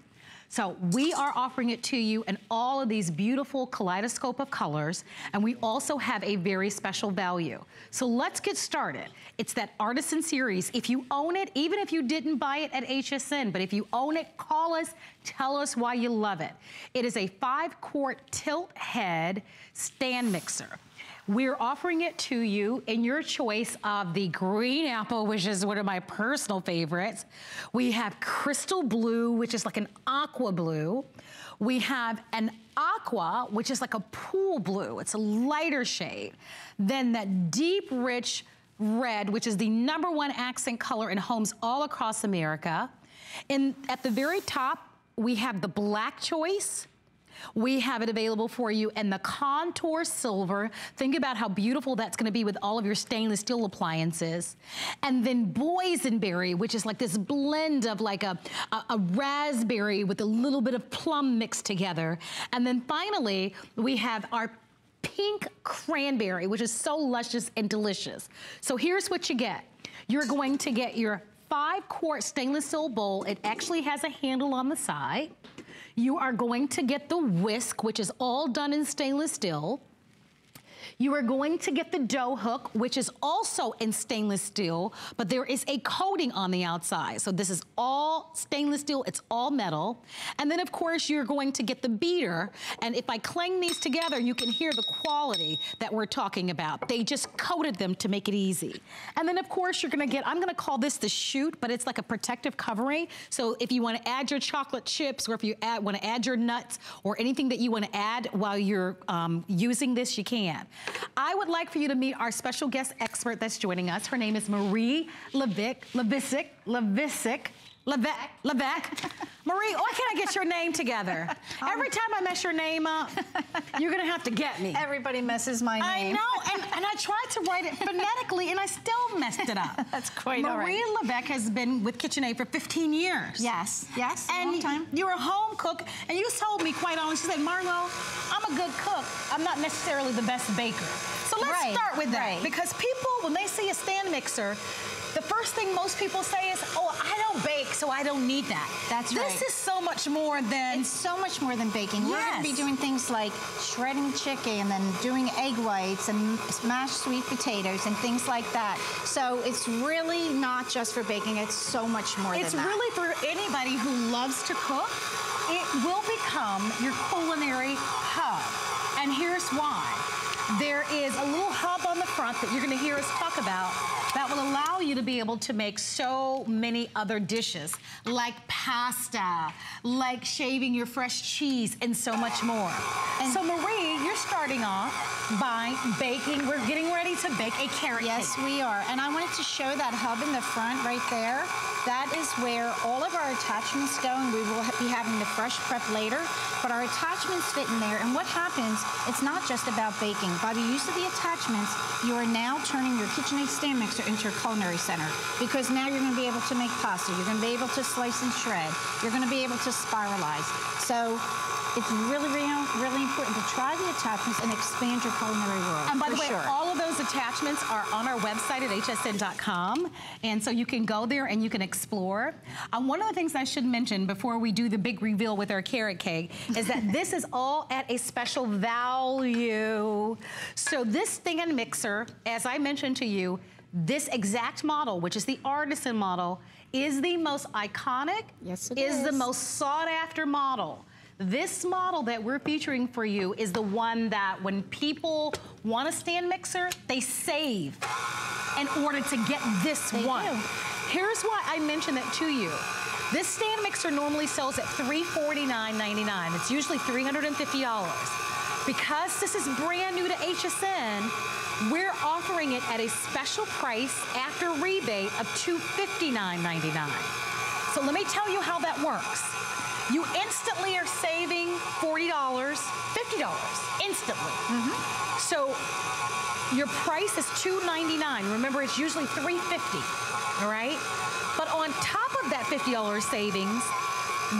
So we are offering it to you in all of these beautiful kaleidoscope of colors, and we also have a very special value. So let's get started. It's that Artisan Series. If you own it, even if you didn't buy it at HSN, but if you own it, call us, tell us why you love it. It is a 5-quart tilt head stand mixer. We're offering it to you in your choice of the green apple, which is one of my personal favorites. We have crystal blue, which is like an aqua blue. We have an aqua, which is like a pool blue. It's a lighter shade. Then that deep, rich red, which is the #1 accent color in homes all across America. And at the very top, we have the black choice. We have it available for you in the contour silver. Think about how beautiful that's gonna be with all of your stainless steel appliances. And then boysenberry, which is like this blend of like a raspberry with a little bit of plum mixed together. And then finally, we have our pink cranberry, which is so luscious and delicious. So here's what you get. You're going to get your 5-quart stainless steel bowl. It actually has a handle on the side. You are going to get the whisk, which is all done in stainless steel. You are going to get the dough hook, which is also in stainless steel, but there is a coating on the outside. So this is all stainless steel, it's all metal. And then of course, you're going to get the beater. And if I clang these together, you can hear the quality that we're talking about. They just coated them to make it easy. And then of course, you're gonna get, I'm gonna call this the chute, but it's like a protective covering. So if you wanna add your chocolate chips, or if you wanna add your nuts, or anything that you wanna add while you're using this, you can. I would like for you to meet our special guest expert that's joining us. Her name is Marie Lebec. Marie, why can't I get your name together? Every time I mess your name up, you're gonna have to get me. Everybody messes my name. I know, and I tried to write it phonetically and I still messed it up. That's quite all right. Marie Lebec has been with KitchenAid for 15 years. Yes, yes, and a long time. You're a home cook, and you told me quite honestly, she said, Marlo, I'm a good cook. I'm not necessarily the best baker. So let's start with that, because people, when they see a stand mixer, the first thing most people say is, oh, I don't bake, so I don't need that. That's right. This is so much more than... It's so much more than baking. Yes. We're going to be doing things like shredding chicken and doing egg whites and mashed sweet potatoes and things like that. So it's really not just for baking. It's so much more than that. It's really for anybody who loves to cook. It will become your culinary hub. And here's why. There is a little hub on the front that you're going to hear us talk about that will allow you to be able to make so many other dishes, like pasta, like shaving your fresh cheese, and so much more. And so Marie, you're starting off by baking. We're getting ready to bake a carrot cake. Yes, we are. And I wanted to show that hub in the front right there. That is where all of our attachments go, and we will be having the fresh prep later. But our attachments fit in there, and what happens, it's not just about baking. By the use of the attachments, you are now turning your KitchenAid stand mixer into a culinary center, because now you're going to be able to make pasta, you're going to be able to slice and shred, you're going to be able to spiralize. So it's really, really important to try the attachments and expand your culinary world. And by the way, all of those attachments are on our website at hsn.com, and so you can go there and you can explore. One of the things I should mention before we do the big reveal with our carrot cake is that this is all at a special value. So this thing and mixer, as I mentioned to you, this exact model, which is the artisan model, is the most iconic, is the most sought after model. This model that we're featuring for you is the one that when people want a stand mixer, they save in order to get this one. Here's why I mentioned that to you. This stand mixer normally sells at $349.99. It's usually $350. Because this is brand new to HSN, we're offering it at a special price after rebate of $259.99. So let me tell you how that works. You instantly are saving $40, $50, instantly. So your price is $299. Remember, it's usually $350, all right? But on top of that $50 savings,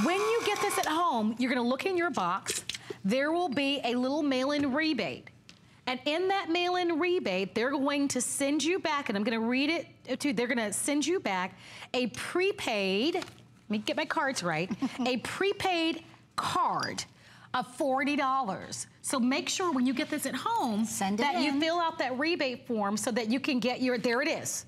when you get this at home, you're gonna look in your box, there will be a little mail-in rebate. And in that mail-in rebate, they're going to send you back, and I'm gonna read it to you, they're gonna send you back a prepaid, let me get my cards right, a prepaid card of $40. So make sure when you get this at home, you fill out that rebate form so that you can get your, there it is,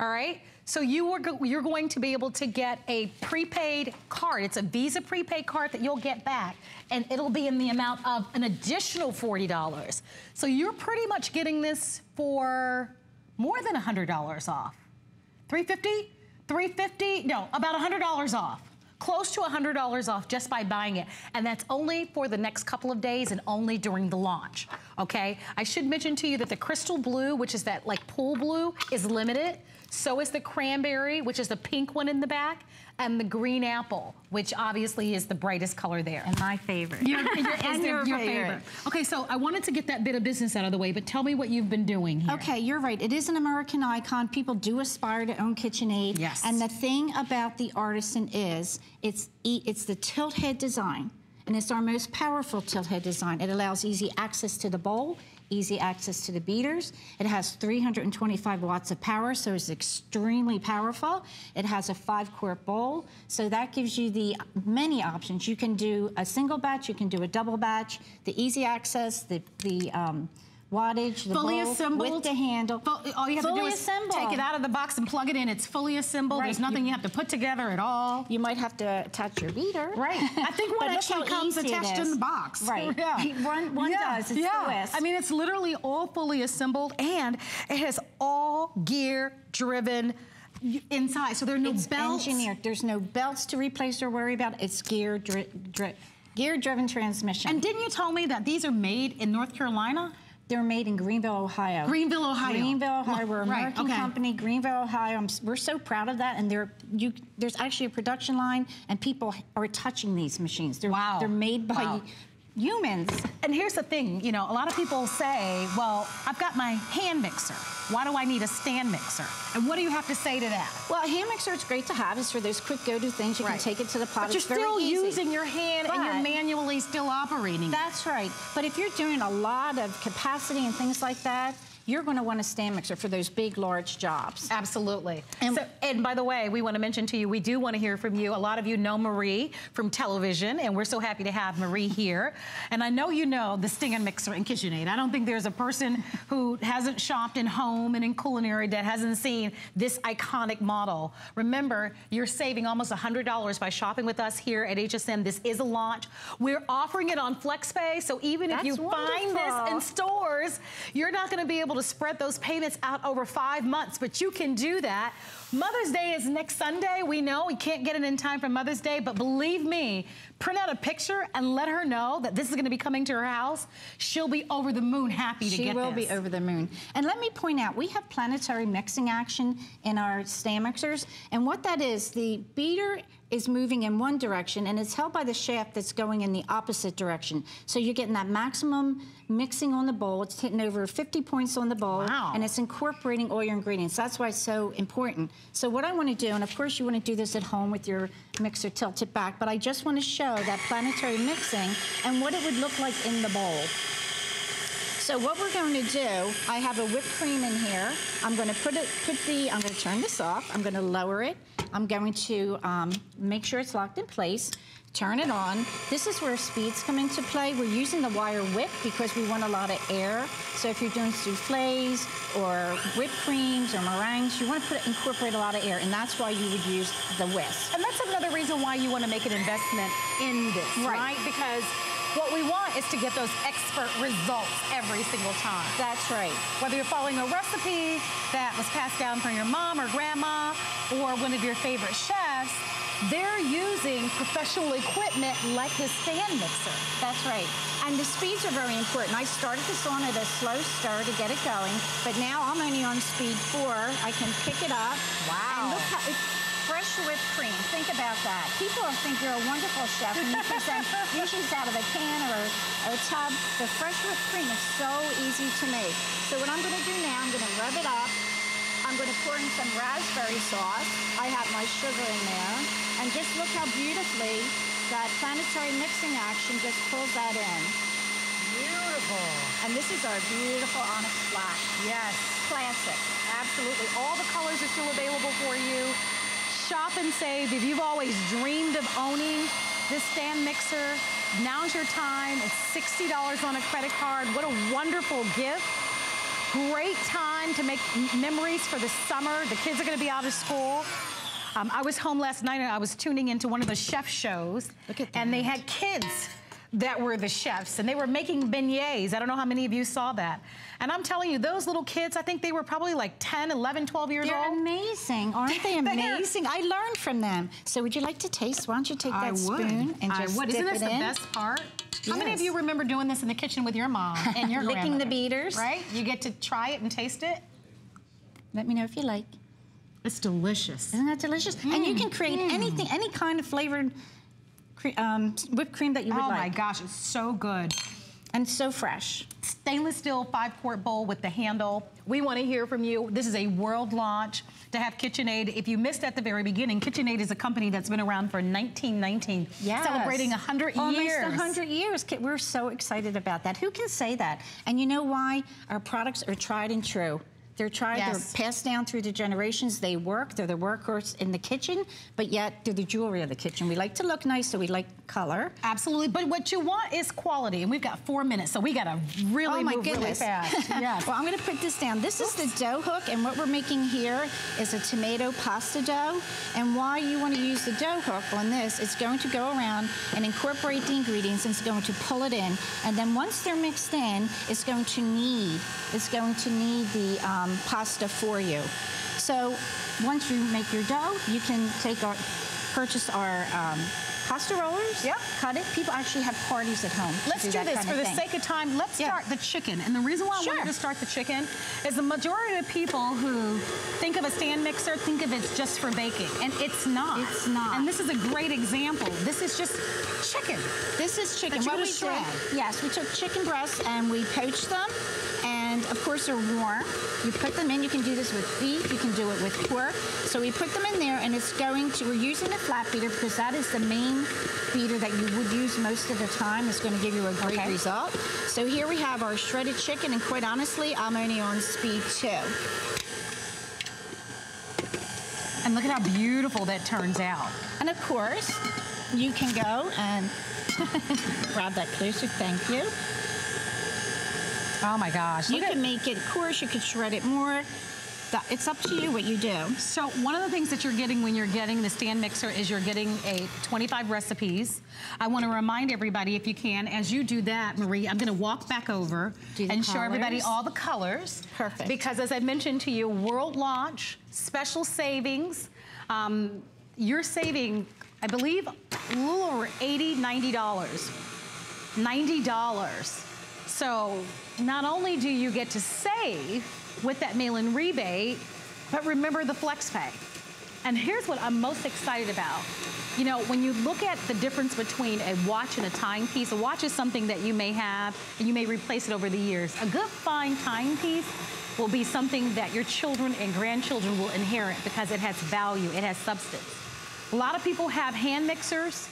all right? So you're going to be able to get a prepaid card. It's a Visa prepaid card that you'll get back, and it'll be in the amount of an additional $40. So you're pretty much getting this for more than $100 off. $350? $350? No, about $100 off. Close to $100 off just by buying it. And that's only for the next couple of days and only during the launch, okay? I should mention to you that the crystal blue, which is that like pool blue, is limited. So is the cranberry, which is the pink one in the back, and the green apple, which obviously is the brightest color there. And my favorite. Your favorite. Okay, so I wanted to get that bit of business out of the way, but tell me what you've been doing here. Okay, you're right. It is an American icon. People do aspire to own KitchenAid. Yes. And the thing about the artisan is, it's the tilt head design, and it's our most powerful tilt head design. It allows easy access to the bowl, easy access to the beaters. It has 325 watts of power, so it's extremely powerful. It has a 5-quart bowl, so that gives you the many options. You can do a single batch, you can do a double batch, the easy access, the wattage, the fully bowl, assembled, with the handle. All you have to do is take it out of the box and plug it in. It's fully assembled. Right. There's nothing you have to put together at all. You might have to attach your beater. Right. I think one actually comes attached in the box. Right. Yeah. One does. It's the West. I mean, it's literally all fully assembled, and it has all gear-driven inside. So there are no belts. Engineered. There's no belts to replace or worry about. It's gear-driven transmission. And didn't you tell me that these are made in North Carolina? They're made in Greenville, Ohio. Greenville, Ohio. Greenville, Ohio. We're an American company. Greenville, Ohio. We're so proud of that. And there's actually a production line, and people are touching these machines. They're made by humans. And here's the thing, you know, a lot of people say, well, I've got my hand mixer. Why do I need a stand mixer? And what do you have to say to that? Well, a hand mixer is great to have. It's for those quick go-to things. You can take it to the pot. But it's you're still using your hand, and you're manually still operating. That's right. But if you're doing a lot of capacity and things like that, you're going to want a stand mixer for those big, large jobs. Absolutely. And by the way, we want to mention to you, we do want to hear from you. A lot of you know Marie from television, and we're so happy to have Marie here. And I know you know the stand mixer in KitchenAid. I don't think there's a person who hasn't shopped in home and in culinary that hasn't seen this iconic model. Remember, you're saving almost $100 by shopping with us here at HSN. This is a launch. We're offering it on FlexPay, so even if you find this in stores, you're not going to be able to spread those payments out over 5 months, but you can do that. Mother's Day is next Sunday. We know we can't get it in time for Mother's Day, but believe me, print out a picture and let her know that this is going to be coming to her house. She'll be over the moon happy to get this. She will be over the moon. And let me point out, we have planetary mixing action in our stand mixers, and what that is, the beater is moving in one direction, and it's held by the shaft that's going in the opposite direction. So you're getting that maximum mixing on the bowl. It's hitting over 50 points on the bowl, and it's incorporating all your ingredients. That's why it's so important. So what I want to do, and of course you want to do this at home with your mixer tilted back, but I just want to show that planetary mixing and what it would look like in the bowl. So what we're going to do, I have a whipped cream in here. I'm going to I'm going to turn this off. I'm going to lower it. I'm going to make sure it's locked in place. Turn it on. This is where speeds come into play. We're using the wire whip because we want a lot of air. So if you're doing souffles or whipped creams or meringues, you want to incorporate a lot of air, and that's why you would use the whisk. And that's another reason why you want to make an investment in this, right? Because what we want is to get those expert results every single time. That's right. Whether you're following a recipe that was passed down from your mom or grandma or one of your favorite chefs, they're using professional equipment like the stand mixer. That's right. And the speeds are very important. I started this on at a slow stir to get it going, but now I'm only on speed 4. I can pick it up. Wow. And look how it's fresh whipped cream. Think about that. People think you're a wonderful chef when you present dishes out of a can or a tub. The fresh whipped cream is so easy to make. So what I'm going to do now, I'm going to rub it up. I'm going to pour in some raspberry sauce. I have my sugar in there. And just look how beautifully that planetary mixing action just pulls that in. Beautiful. And this is our beautiful onyx black. Yes. Classic. Absolutely. All the colors are still available for you. Shop and save. If you've always dreamed of owning this stand mixer, now's your time. It's $60 on a credit card. What a wonderful gift. Great time to make memories for the summer. The kids are going to be out of school. I was home last night and I was tuning into one of the chef shows. Look at that. And they had kids that were the chefs, and they were making beignets. I don't know how many of you saw that. And I'm telling you, those little kids, I think they were probably like 10, 11, 12 years old. They're amazing. Aren't they amazing? I learned from them. So would you like to taste? Why don't you take that spoon and just dip it in? Isn't this the best part? Yes. How many of you remember doing this in the kitchen with your mom and your grandmother? Licking the beaters. Right? You get to try it and taste it. Let me know if you like. It's delicious. Isn't that delicious? Mm. And you can create anything, any kind of flavored whipped cream that you would like. Oh my gosh, it's so good. And so fresh. Stainless steel 5-quart bowl with the handle. We want to hear from you. This is a world launch to have KitchenAid. If you missed at the very beginning, KitchenAid is a company that's been around for 1919, celebrating 100 years. Almost 100 years. We're so excited about that. Who can say that? And you know why? Our products are tried and true. They're tried, they're passed down through the generations. They work, they're the workhorse in the kitchen, but yet they're the jewelry of the kitchen. We like to look nice, so we like color. Absolutely, but what you want is quality, and we've got 4 minutes, so we gotta really move really fast. Yeah. Well, I'm gonna put this down. This is the dough hook, and what we're making here is a tomato pasta dough, and why you wanna use the dough hook on this, it's going to go around and incorporate the ingredients, and it's going to pull it in, and then once they're mixed in, it's going to knead, the pasta for you. So once you make your dough, you can take our, purchase our pasta rollers, cut it. People actually have parties at home. Let's do this for the sake of time. Let's start the chicken. And the reason why I wanted to start the chicken is the majority of people who think of a stand mixer think of it's just for baking. And it's not. It's not. And this is a great example. This is just chicken. This is chicken. What we shred. Yes, we took chicken breasts and we poached them. And of course they're warm. You put them in, you can do this with beef, you can do it with pork. So we put them in there and it's going to, we're using the flat beater because that is the main beater that you would use most of the time. It's gonna give you a great result. So here we have our shredded chicken, and quite honestly, I'm only on speed 2. And look at how beautiful that turns out. And of course, you can go and grab that closer, thank you. Oh my gosh. You can make it coarse, you could shred it more. It's up to you what you do. So one of the things that you're getting when you're getting the stand mixer is you're getting a 25 recipes. I want to remind everybody, if you can, as you do that, Marie, I'm going to walk back over and show everybody all the colors. Perfect. Because as I mentioned to you, world launch, special savings. You're saving, I believe, a little over $80, $90. $90. So not only do you get to save with that mail-in rebate, but remember the flex pay. And here's what I'm most excited about. You know, when you look at the difference between a watch and a timepiece, a watch is something that you may have and you may replace it over the years. A good fine timepiece will be something that your children and grandchildren will inherit because it has value, it has substance. A lot of people have hand mixers.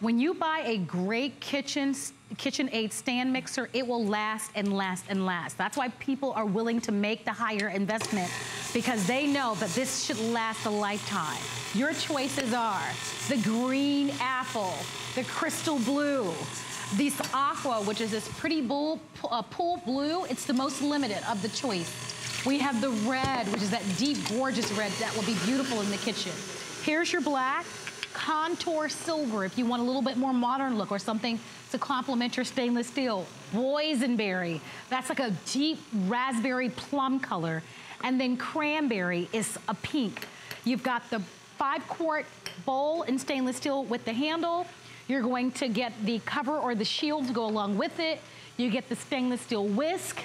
When you buy a great KitchenAid stand mixer, it will last and last and last. That's why people are willing to make the higher investment, because they know that this should last a lifetime. Your choices are the green apple, the crystal blue, this aqua, which is this pretty pool blue. It's the most limited of the choice. We have the red, which is that deep, gorgeous red that will be beautiful in the kitchen. Here's your black. Contour silver, if you want a little bit more modern look or something to complement your stainless steel. Boysenberry, that's like a deep raspberry plum color. And then cranberry is a pink. You've got the 5-quart bowl in stainless steel with the handle. You're going to get the cover or the shield to go along with it. You get the stainless steel whisk.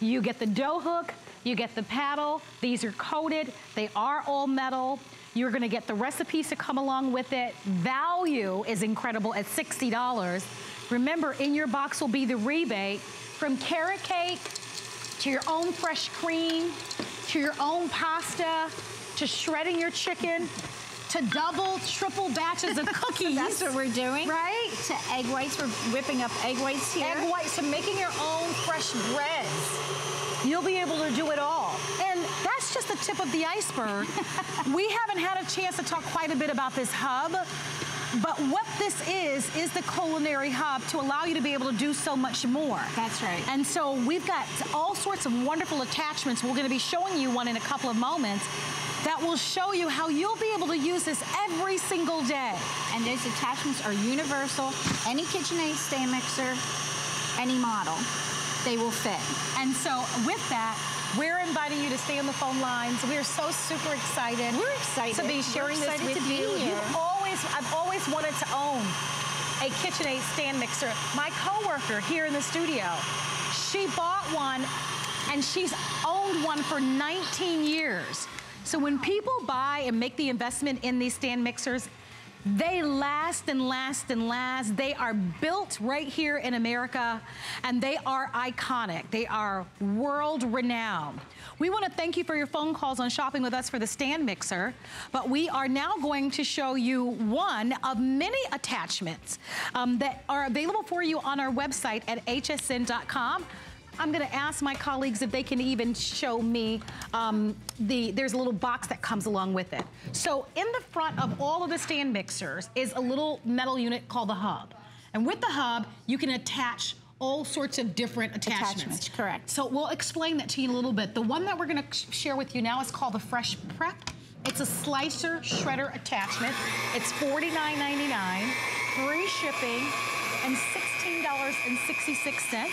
You get the dough hook. You get the paddle. These are coated. They are all metal. You're gonna get the recipes to come along with it. Value is incredible at $60. Remember, in your box will be the rebate from carrot cake to your own fresh cream, to your own pasta, to shredding your chicken, to double, triple batches of cookies. That's what we're doing. Right? To egg whites, we're whipping up egg whites here. Egg whites, to making your own fresh breads. You'll be able to do it all. And that's just the tip of the iceberg. We haven't had a chance to talk quite a bit about this hub, but what this is the culinary hub to allow you to be able to do so much more. That's right. And so we've got all sorts of wonderful attachments. We're gonna be showing you one in a couple of moments that will show you how you'll be able to use this every single day. And those attachments are universal. Any KitchenAid stand mixer, any model, they will fit. And so with that, we're inviting you to stay on the phone lines. We're so super excited. We're excited to be sharing this with you. I've always wanted to own a KitchenAid stand mixer. My coworker here in the studio, she bought one and she's owned one for 19 years. So when people buy and make the investment in these stand mixers, they last and last and last. They are built right here in America, and they are iconic. They are world-renowned. We want to thank you for your phone calls on shopping with us for the stand mixer, but we are now going to show you one of many attachments that are available for you on our website at hsn.com. I'm gonna ask my colleagues if they can even show me there's a little box that comes along with it. So in the front of all of the stand mixers is a little metal unit called the hub. And with the hub, you can attach all sorts of different attachments. Correct. So we'll explain that to you in a little bit. The one that we're gonna share with you now is called the Fresh Prep. It's a slicer shredder attachment. It's $49.99, free shipping, and $16.66.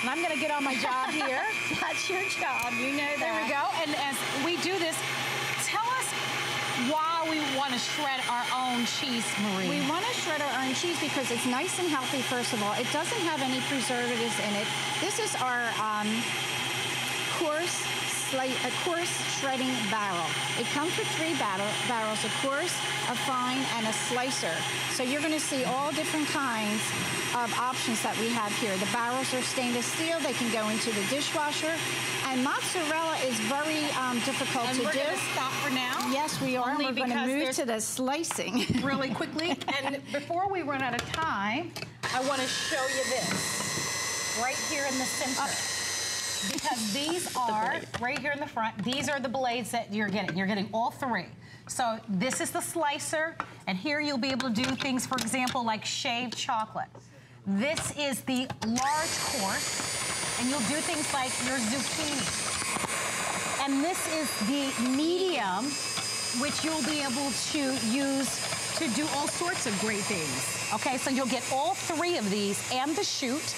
And I'm gonna get on my job here. That's your job, you know that. There we go, and as we do this, tell us why we wanna shred our own cheese, Marie. We wanna shred our own cheese because it's nice and healthy, first of all. It doesn't have any preservatives in it. This is our coarse shredding barrel. It comes with three barrels, a coarse, a fine, and a slicer. So you're gonna see all different kinds of options that we have here. The barrels are stainless steel, they can go into the dishwasher, and mozzarella is very difficult to do. And we're gonna stop for now. Yes, we are, and we're gonna move to the slicing. Really quickly, and before we run out of time, I wanna show you this, right here in the center. Because these are, right here in the front, these are the blades that you're getting. You're getting all three. So this is the slicer, and here you'll be able to do things, for example, like shaved chocolate. This is the large course, and you'll do things like your zucchini. And this is the medium, which you'll be able to use to do all sorts of great things. Okay, so you'll get all three of these and the chute.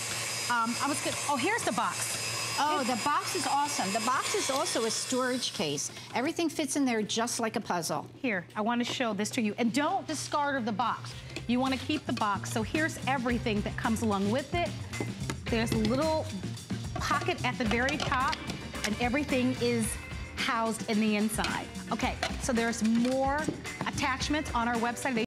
Oh, here's the box. Oh, the box is awesome. The box is also a storage case. Everything fits in there just like a puzzle. Here, I want to show this to you. And don't discard of the box. You want to keep the box. So here's everything that comes along with it. There's a little pocket at the very top, and everything is housed in the inside. Okay, so there's more attachments on our website.